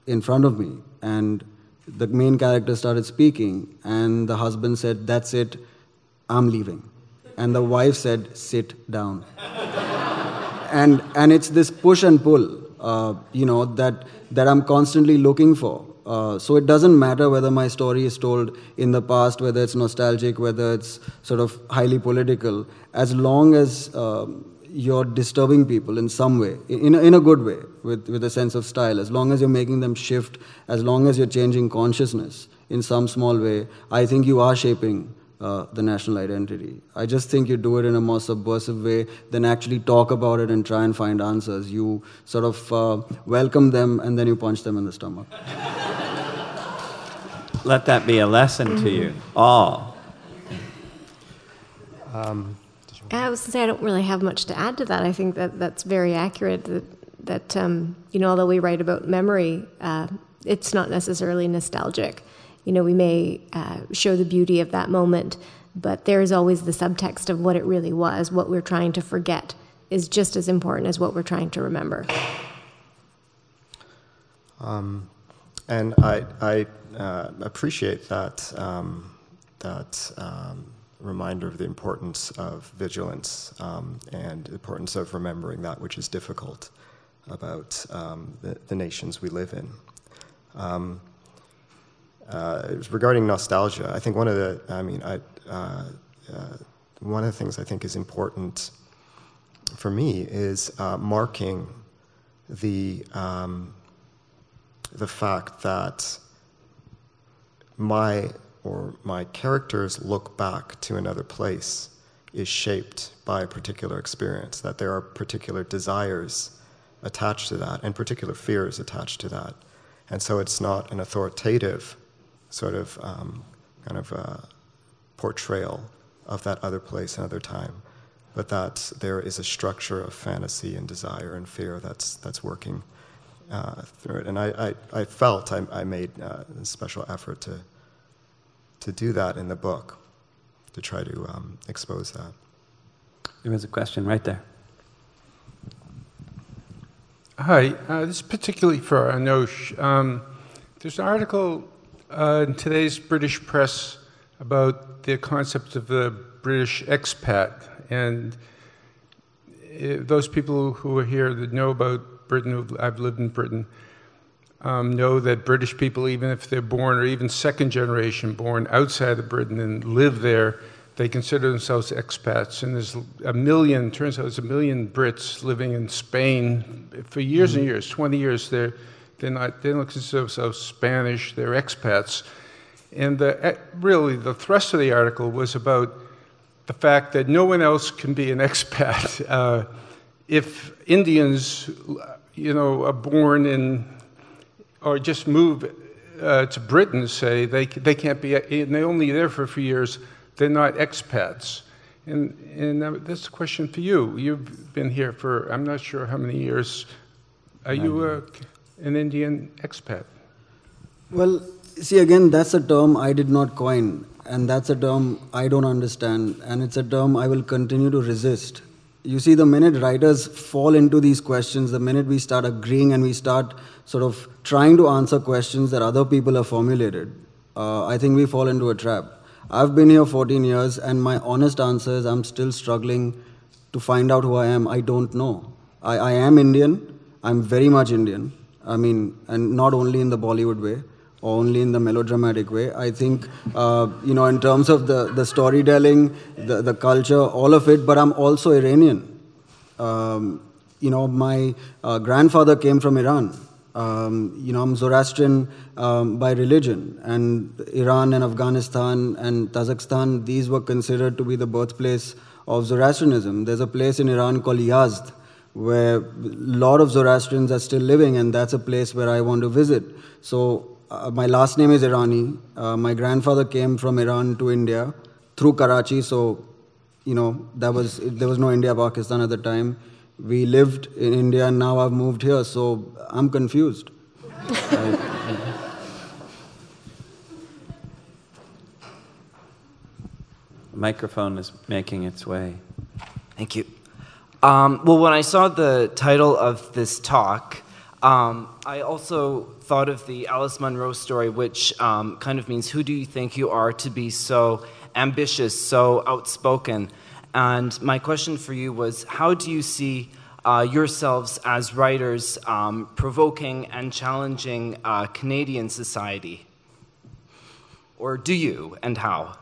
in front of me, and the main character started speaking, and the husband said, "That's it, I'm leaving." And the wife said, "Sit down." And it's this push and pull. You know, that I'm constantly looking for. So it doesn't matter whether my story is told in the past, whether it's nostalgic, whether it's sort of highly political, as long as you're disturbing people in some way, in a good way, with a sense of style, as long as you're making them shift, as long as you're changing consciousness in some small way, I think you are shaping the national identity. I just think you do it in a more subversive way than actually talk about it and try and find answers. You sort of welcome them and then you punch them in the stomach. Let that be a lesson to you all. I was going to say, I don't really have much to add to that. I think that's very accurate. That you know, although we write about memory, it's not necessarily nostalgic. You know, we may show the beauty of that moment, but there is always the subtext of what it really was. What we're trying to forget is just as important as what we're trying to remember. And I appreciate that reminder of the importance of vigilance and the importance of remembering that which is difficult about the nations we live in. Regarding nostalgia, I think one of the things I think is important for me is marking the fact that my characters look back to another place is shaped by a particular experience, that there are particular desires attached to that and particular fears attached to that. And so it's not an authoritative sort of portrayal of that other place and other time, but that there is a structure of fantasy and desire and fear that's working through it. And I felt I made a special effort to do that in the book, to try to expose that. There was a question right there. Hi, this is particularly for Anosh. There's an article in today's British press about the concept of the British expat, and those people who are here that know about Britain, I've lived in Britain, know that British people, even if they're born, or even second generation born outside of Britain and live there, they consider themselves expats. And there's turns out there's a million Brits living in Spain for years and years, 20 years. They don't consider themselves Spanish, they're expats. And really, the thrust of the article was about the fact that no one else can be an expat. If Indians, are born in, or just move to Britain, say, they can't be, and they're only there for a few years, they're not expats. And that's a question for you. You've been here for, I'm not sure how many years. Are you an Indian expat? Well, see, again, that's a term I did not coin, and that's a term I don't understand, and it's a term I will continue to resist. You see, the minute writers fall into these questions, the minute we start agreeing and we start sort of trying to answer questions that other people have formulated, I think we fall into a trap. I've been here 14 years, and my honest answer is I'm still struggling to find out who I am. I don't know. I am Indian. I'm very much Indian. I mean, and not only in the Bollywood way or only in the melodramatic way. I think, in terms of the storytelling, the culture, all of it, but I'm also Iranian. My grandfather came from Iran. I'm Zoroastrian by religion, and Iran and Afghanistan and Kazakhstan, these were considered to be the birthplace of Zoroastrianism. There's a place in Iran called Yazd, where a lot of Zoroastrians are still living, and that's a place where I want to visit. So my last name is Irani. My grandfather came from Iran to India through Karachi, so there was no India-Pakistan at the time. We lived in India, and now I've moved here, so I'm confused. The microphone is making its way. Thank you. Well, when I saw the title of this talk, I also thought of the Alice Munro story, which kind of means, who do you think you are to be so ambitious, so outspoken? And my question for you was, how do you see yourselves as writers provoking and challenging Canadian society? Or do you, and how?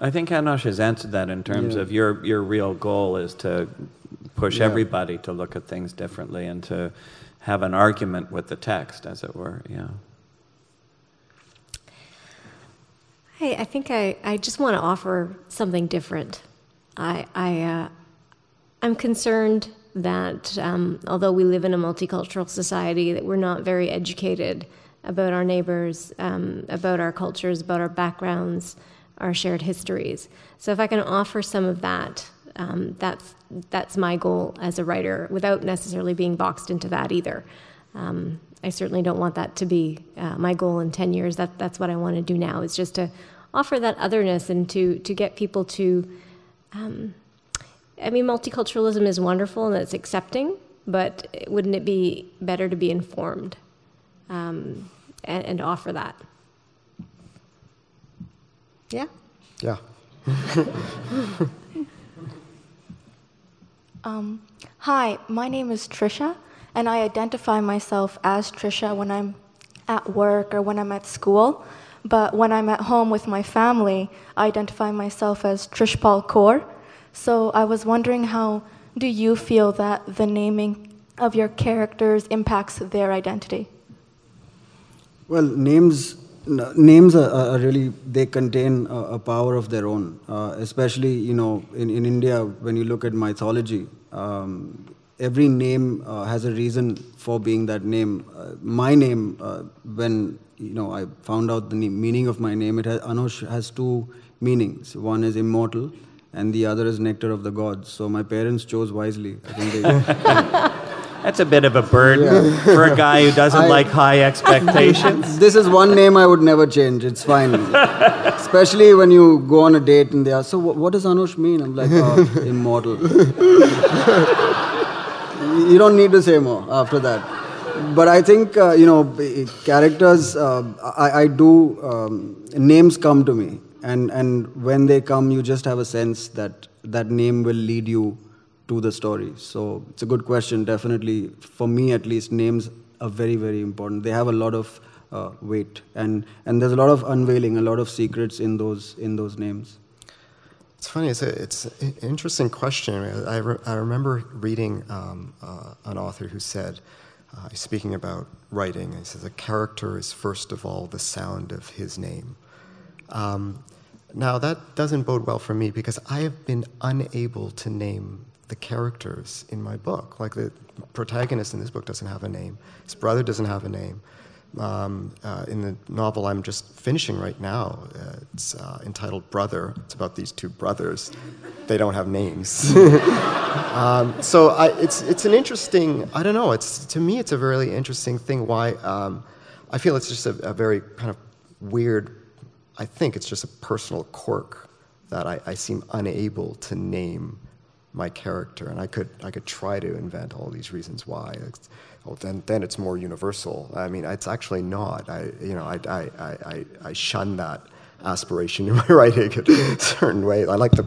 I think Anosh has answered that in terms of your real goal is to push everybody to look at things differently and to have an argument with the text, as it were, I think I just want to offer something different. I'm concerned that although we live in a multicultural society, that we're not very educated about our neighbors, about our cultures, about our backgrounds, our shared histories. So if I can offer some of that, that's my goal as a writer, without necessarily being boxed into that either. I certainly don't want that to be my goal in 10 years. That's what I want to do now, is just to offer that otherness and to get people to, multiculturalism is wonderful and it's accepting, but wouldn't it be better to be informed and offer that? Yeah? Yeah. Hi, my name is Trisha, and I identify myself as Trisha when I'm at work or when I'm at school. But when I'm at home with my family, I identify myself as Trishpal Kaur. So I was wondering, how do you feel that the naming of your characters impacts their identity? Well, names are really, they contain a power of their own, especially, you know, in India, when you look at mythology, every name has a reason for being that name. My name, when, you know, I found out the meaning of my name, Anosh has two meanings. One is immortal, and the other is nectar of the gods. So my parents chose wisely. I think they That's a bit of a burden for a guy who doesn't like high expectations. This is one name I would never change. It's fine. Especially when you go on a date and they ask, so what does Anosh mean? I'm like, oh, immortal. You don't need to say more after that. But I think, you know, characters, I do, names come to me. And when they come, you just have a sense that that name will lead you to the story. So it's a good question, definitely. For me, at least, names are very, very important. They have a lot of weight, and there's a lot of unveiling, a lot of secrets in those names. It's funny. It's an interesting question. I remember reading an author who said, speaking about writing, he says, a character is first of all the sound of his name. Now that doesn't bode well for me, because I have been unable to name the characters in my book. Like, the protagonist in this book doesn't have a name. His brother doesn't have a name. In the novel I'm just finishing right now, it's entitled Brother. It's about these two brothers. They don't have names. So it's an interesting, I don't know, it's, to me it's a really interesting thing. Why I feel it's just a very kind of weird, I think it's just a personal quirk that I seem unable to name my character, and I could try to invent all these reasons why. Then it's more universal. I mean, it's actually not. I shun that aspiration in my writing in a certain way. I like the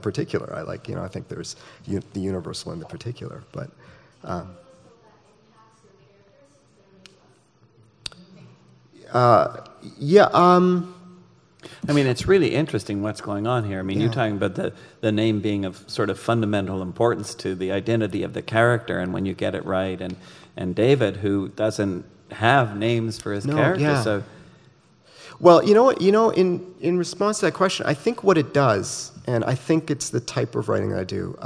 particular. I like, you know, I think there's the universal and the particular. But yeah. I mean, it's really interesting what's going on here. I mean, yeah. You're talking about the name being of sort of fundamental importance to the identity of the character, and when you get it right, and David, who doesn't have names for his character, yeah. So... Well, you know what, you know, in response to that question, I think what it does, and I think it's the type of writing that I do,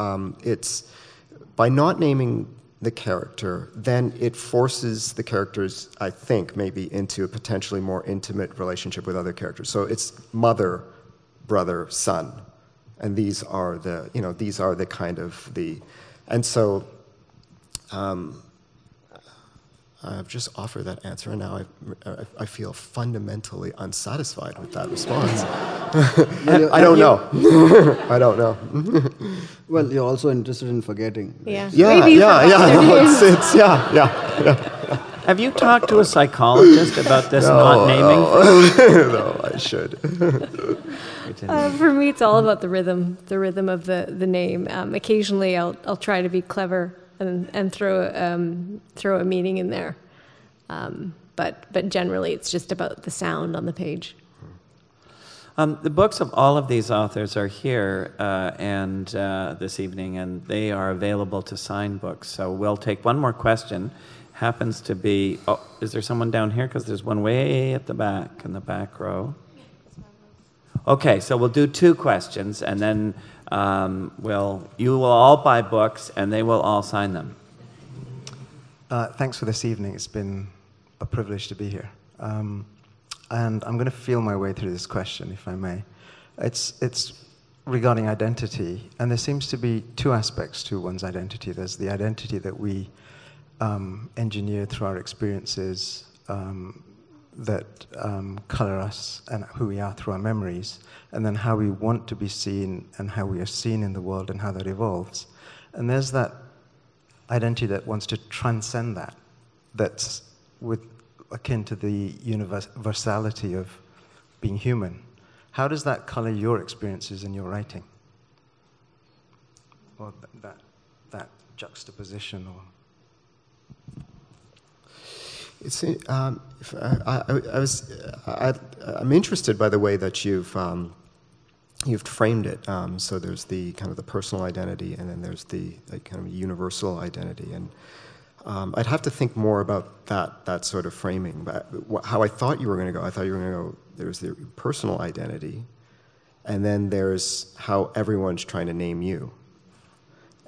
it's by not naming the character, then it forces the characters, I think, maybe into a potentially more intimate relationship with other characters. So it's mother, brother, son, and these are the, you know, these are the kind of the, and so I've just offered that answer, and now I feel fundamentally unsatisfied with that response. I don't know. I don't know. Well, you're also interested in forgetting. Yeah. Yeah. Maybe yeah. No, it's, yeah. Have you talked to a psychologist about this not naming? No, I should. For me, it's all about the rhythm of the name. Occasionally, I'll try to be clever and throw a meaning in there, but generally, it's just about the sound on the page. The books of all of these authors are here this evening, and they are available to sign books. So we'll take one more question. Happens to be, oh, is there someone down here? Because there's one way at the back, in the back row. Okay, so we'll do two questions, and then you will all buy books, and they will all sign them. Thanks for this evening. It's been a privilege to be here. And I'm going to feel my way through this question, if I may. It's regarding identity, and there seems to be two aspects to one's identity. There's the identity that we engineer through our experiences that color us and who we are through our memories, and then how we want to be seen and how we are seen in the world and how that evolves. And there's that identity that wants to transcend that, that's akin to the universality of being human. How does that color your experiences in your writing? Or that juxtaposition? I'm interested by the way that you've framed it. So there's the kind of the personal identity, and then there's the kind of universal identity. And I'd have to think more about that sort of framing. But how I thought you were going to go, I thought you were going to go. There's the personal identity, and then there's how everyone's trying to name you.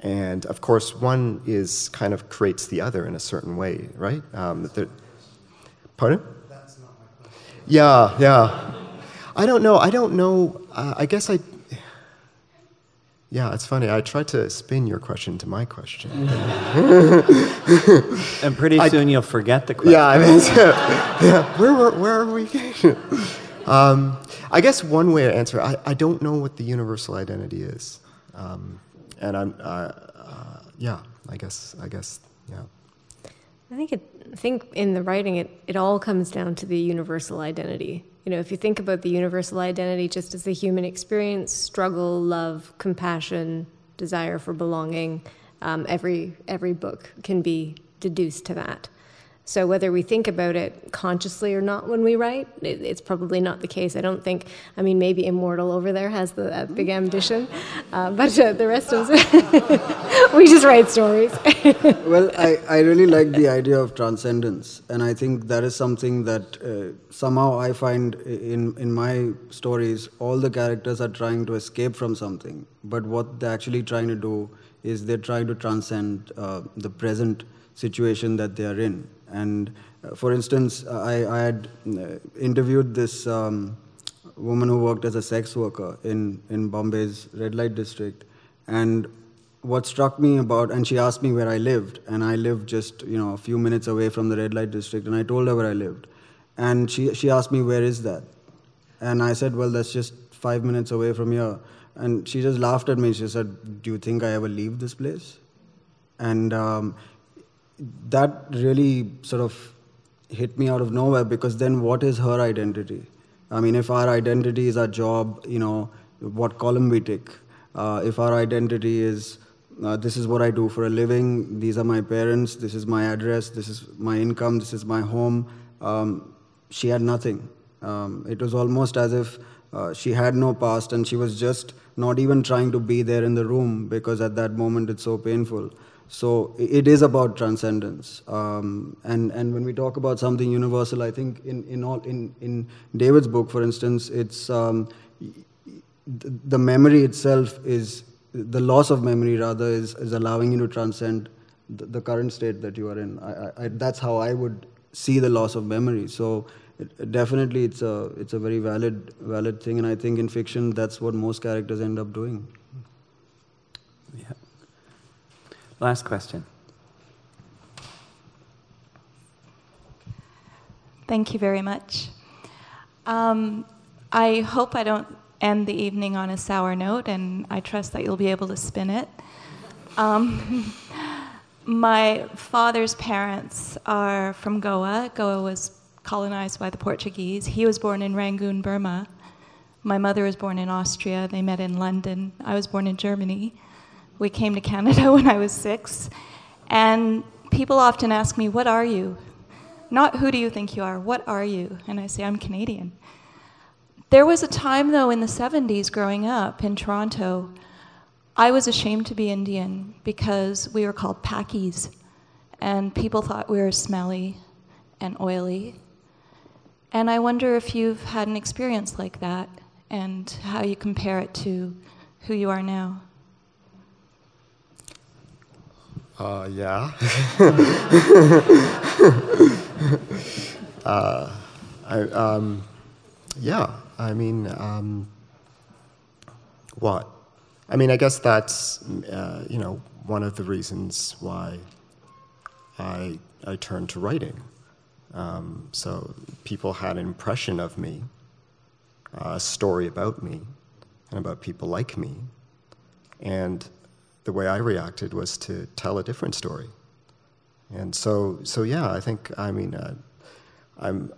And of course, one is kind of creates the other in a certain way, right? Pardon? That's not my question. Yeah, yeah. I don't know. I guess I. Yeah, it's funny. I tried to spin your question to my question. And pretty soon you'll forget the question. Yeah, I mean, so, yeah. Where are we? I guess one way to answer, I don't know what the universal identity is. And I'm, yeah, I guess, yeah. I think in the writing, it all comes down to the universal identity. You know, if you think about the universal identity just as the human experience, struggle, love, compassion, desire for belonging, every book can be deduced to that. So whether we think about it consciously or not when we write, it's probably not the case. I don't think, I mean, maybe Immortal over there has the big ambition, but the rest of us, we just write stories. Well, I really like the idea of transcendence, and I think that is something that somehow I find in my stories, all the characters are trying to escape from something, but what they're actually trying to do is they're trying to transcend the present situation that they are in. And for instance, I had interviewed this woman who worked as a sex worker in Bombay's red light district. And what struck me about, and she asked me where I lived, and I lived just, you know, a few minutes away from the red light district, and I told her where I lived. And she asked me, where is that? And I said, well, that's just 5 minutes away from here. And she just laughed at me. She said, do you think I ever leave this place? And that really sort of hit me out of nowhere, because then what is her identity? I mean, if our identity is our job, you know, what column we tick. If our identity is, this is what I do for a living, these are my parents, this is my address, this is my income, this is my home. She had nothing. It was almost as if she had no past, and she was just not even trying to be there in the room, because at that moment it's so painful. So it is about transcendence, and when we talk about something universal, I think in David's book, for instance, it's the memory itself is the loss of memory rather is allowing you to transcend the current state that you are in. That's how I would see the loss of memory. So definitely, it's a very valid thing, and I think in fiction that's what most characters end up doing. Yeah. Last question. Thank you very much. I hope I don't end the evening on a sour note, and I trust that you'll be able to spin it. My father's parents are from Goa. Goa was colonized by the Portuguese. He was born in Rangoon, Burma. My mother was born in Austria. They met in London. I was born in Germany. We came to Canada when I was 6, and people often ask me, what are you? Not who do you think you are, what are you? And I say, I'm Canadian. There was a time, though, in the 70s growing up in Toronto, I was ashamed to be Indian because we were called Pakis, and people thought we were smelly and oily. And I wonder if you've had an experience like that and how you compare it to who you are now. Yeah. Yeah, I mean, what? I mean, I guess that's, you know, one of the reasons why I turned to writing. So people had an impression of me, a story about me, and about people like me, and the way I reacted was to tell a different story, and so yeah. I think I mean, I'm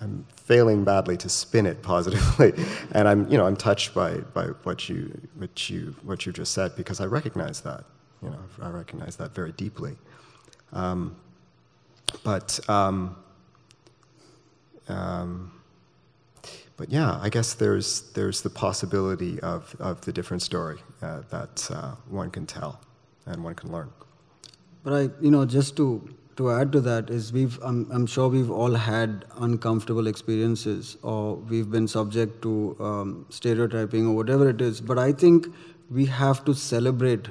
I'm failing badly to spin it positively, and I'm touched by what you just said, because I recognize that, I recognize that very deeply. But yeah, I guess there's the possibility of the different story that one can tell and one can learn. But just to add to that is I'm sure we've all had uncomfortable experiences, or we've been subject to stereotyping or whatever it is. But I think we have to celebrate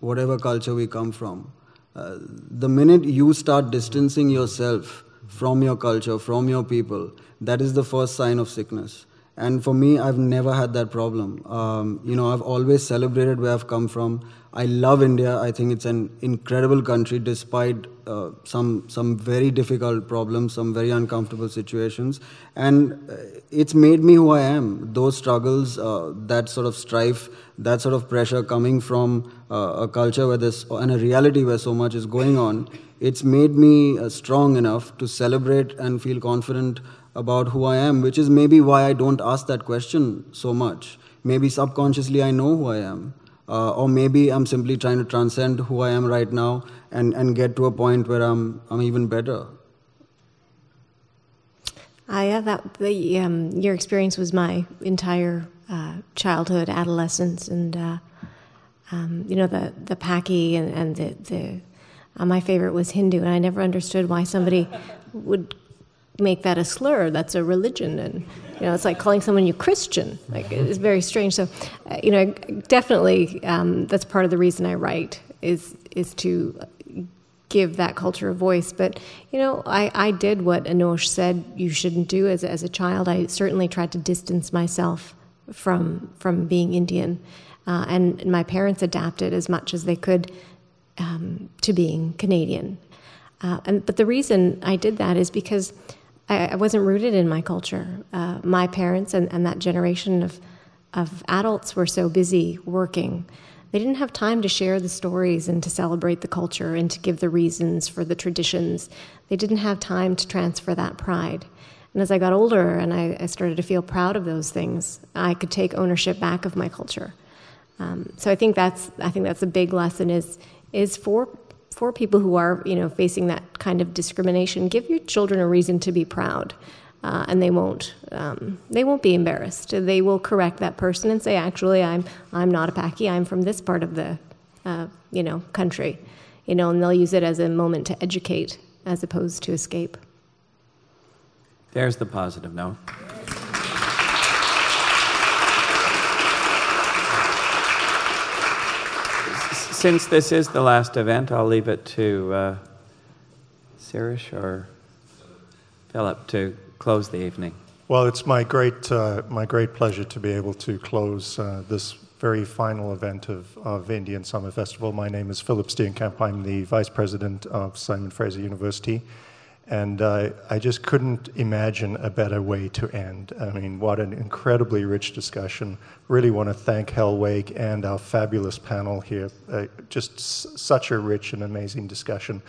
whatever culture we come from. The minute you start distancing yourself from your culture, from your people, that is the first sign of sickness. And for me, I've never had that problem. I've always celebrated where I've come from. I love India. I think it's an incredible country, despite some very difficult problems, some very uncomfortable situations. And it's made me who I am. Those struggles, that sort of strife, that sort of pressure coming from a culture where there's, and a reality where so much is going on, it's made me strong enough to celebrate and feel confident about who I am, which is maybe why I don't ask that question so much. Maybe subconsciously I know who I am, or maybe I'm simply trying to transcend who I am right now and get to a point where I'm even better. Your experience was my entire childhood, adolescence, and the Paki and the my favorite was Hindu, and I never understood why somebody would make that a slur. That's a religion, and it's like calling someone you Christian. Like, it's very strange. So, definitely that's part of the reason I write is to give that culture a voice. But I did what Anosh said you shouldn't do as a child. I certainly tried to distance myself from being Indian, and my parents adapted as much as they could to being Canadian. But the reason I did that is because I wasn't rooted in my culture. My parents and that generation of adults were so busy working. They didn't have time to share the stories and to celebrate the culture and to give the reasons for the traditions. They didn't have time to transfer that pride. And as I got older and I started to feel proud of those things, I could take ownership back of my culture. So I think that's a big lesson is for people who are, facing that kind of discrimination, give your children a reason to be proud, and they won't be embarrassed. They will correct that person and say, actually, I'm not a Paki. I'm from this part of the, country, and they'll use it as a moment to educate as opposed to escape. There's the positive note. Since this is the last event, I'll leave it to Sirish or Philip to close the evening. Well, it's my great pleasure to be able to close this very final event of Indian Summer Festival. My name is Philip Steenkamp. I'm the Vice President of Simon Fraser University. And I just couldn't imagine a better way to end. I mean, what an incredibly rich discussion. Really want to thank Hal Wake and our fabulous panel here. Just such a rich and amazing discussion.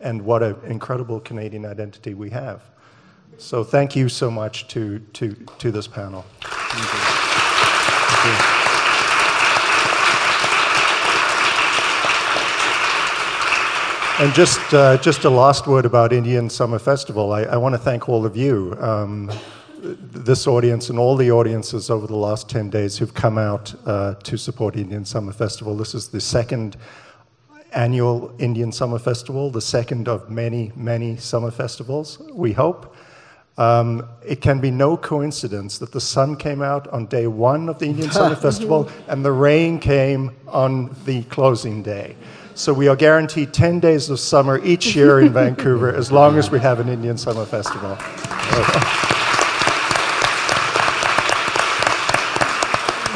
And what an incredible Canadian identity we have. So thank you so much to this panel. Thank you. Thank you. And just a last word about Indian Summer Festival. I want to thank all of you, this audience and all the audiences over the last 10 days who've come out to support Indian Summer Festival. This is the second annual Indian Summer Festival, the second of many, many summer festivals, we hope. It can be no coincidence that the sun came out on day one of the Indian Summer Festival and the rain came on the closing day. So we are guaranteed 10 days of summer each year in Vancouver as long as we have an Indian Summer Festival.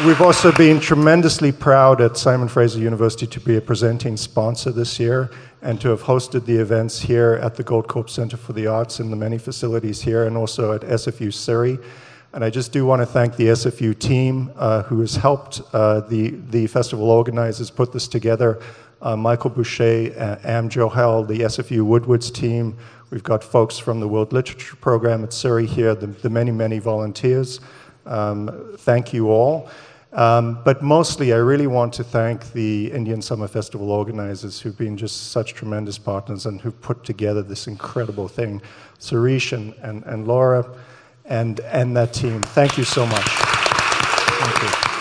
We've also been tremendously proud at Simon Fraser University to be a presenting sponsor this year and to have hosted the events here at the Goldcorp Center for the Arts and the many facilities here and also at SFU Surrey. And I just do want to thank the SFU team who has helped the festival organizers put this together. Michael Boucher, Am Johal, the SFU Woodwards team, We've got folks from the World Literature Program at Surrey here, the many, many volunteers. Thank you all. But mostly, I really want to thank the Indian Summer Festival organizers who've been just such tremendous partners and who've put together this incredible thing. Suresh and Laura and that team. Thank you so much. Thank you.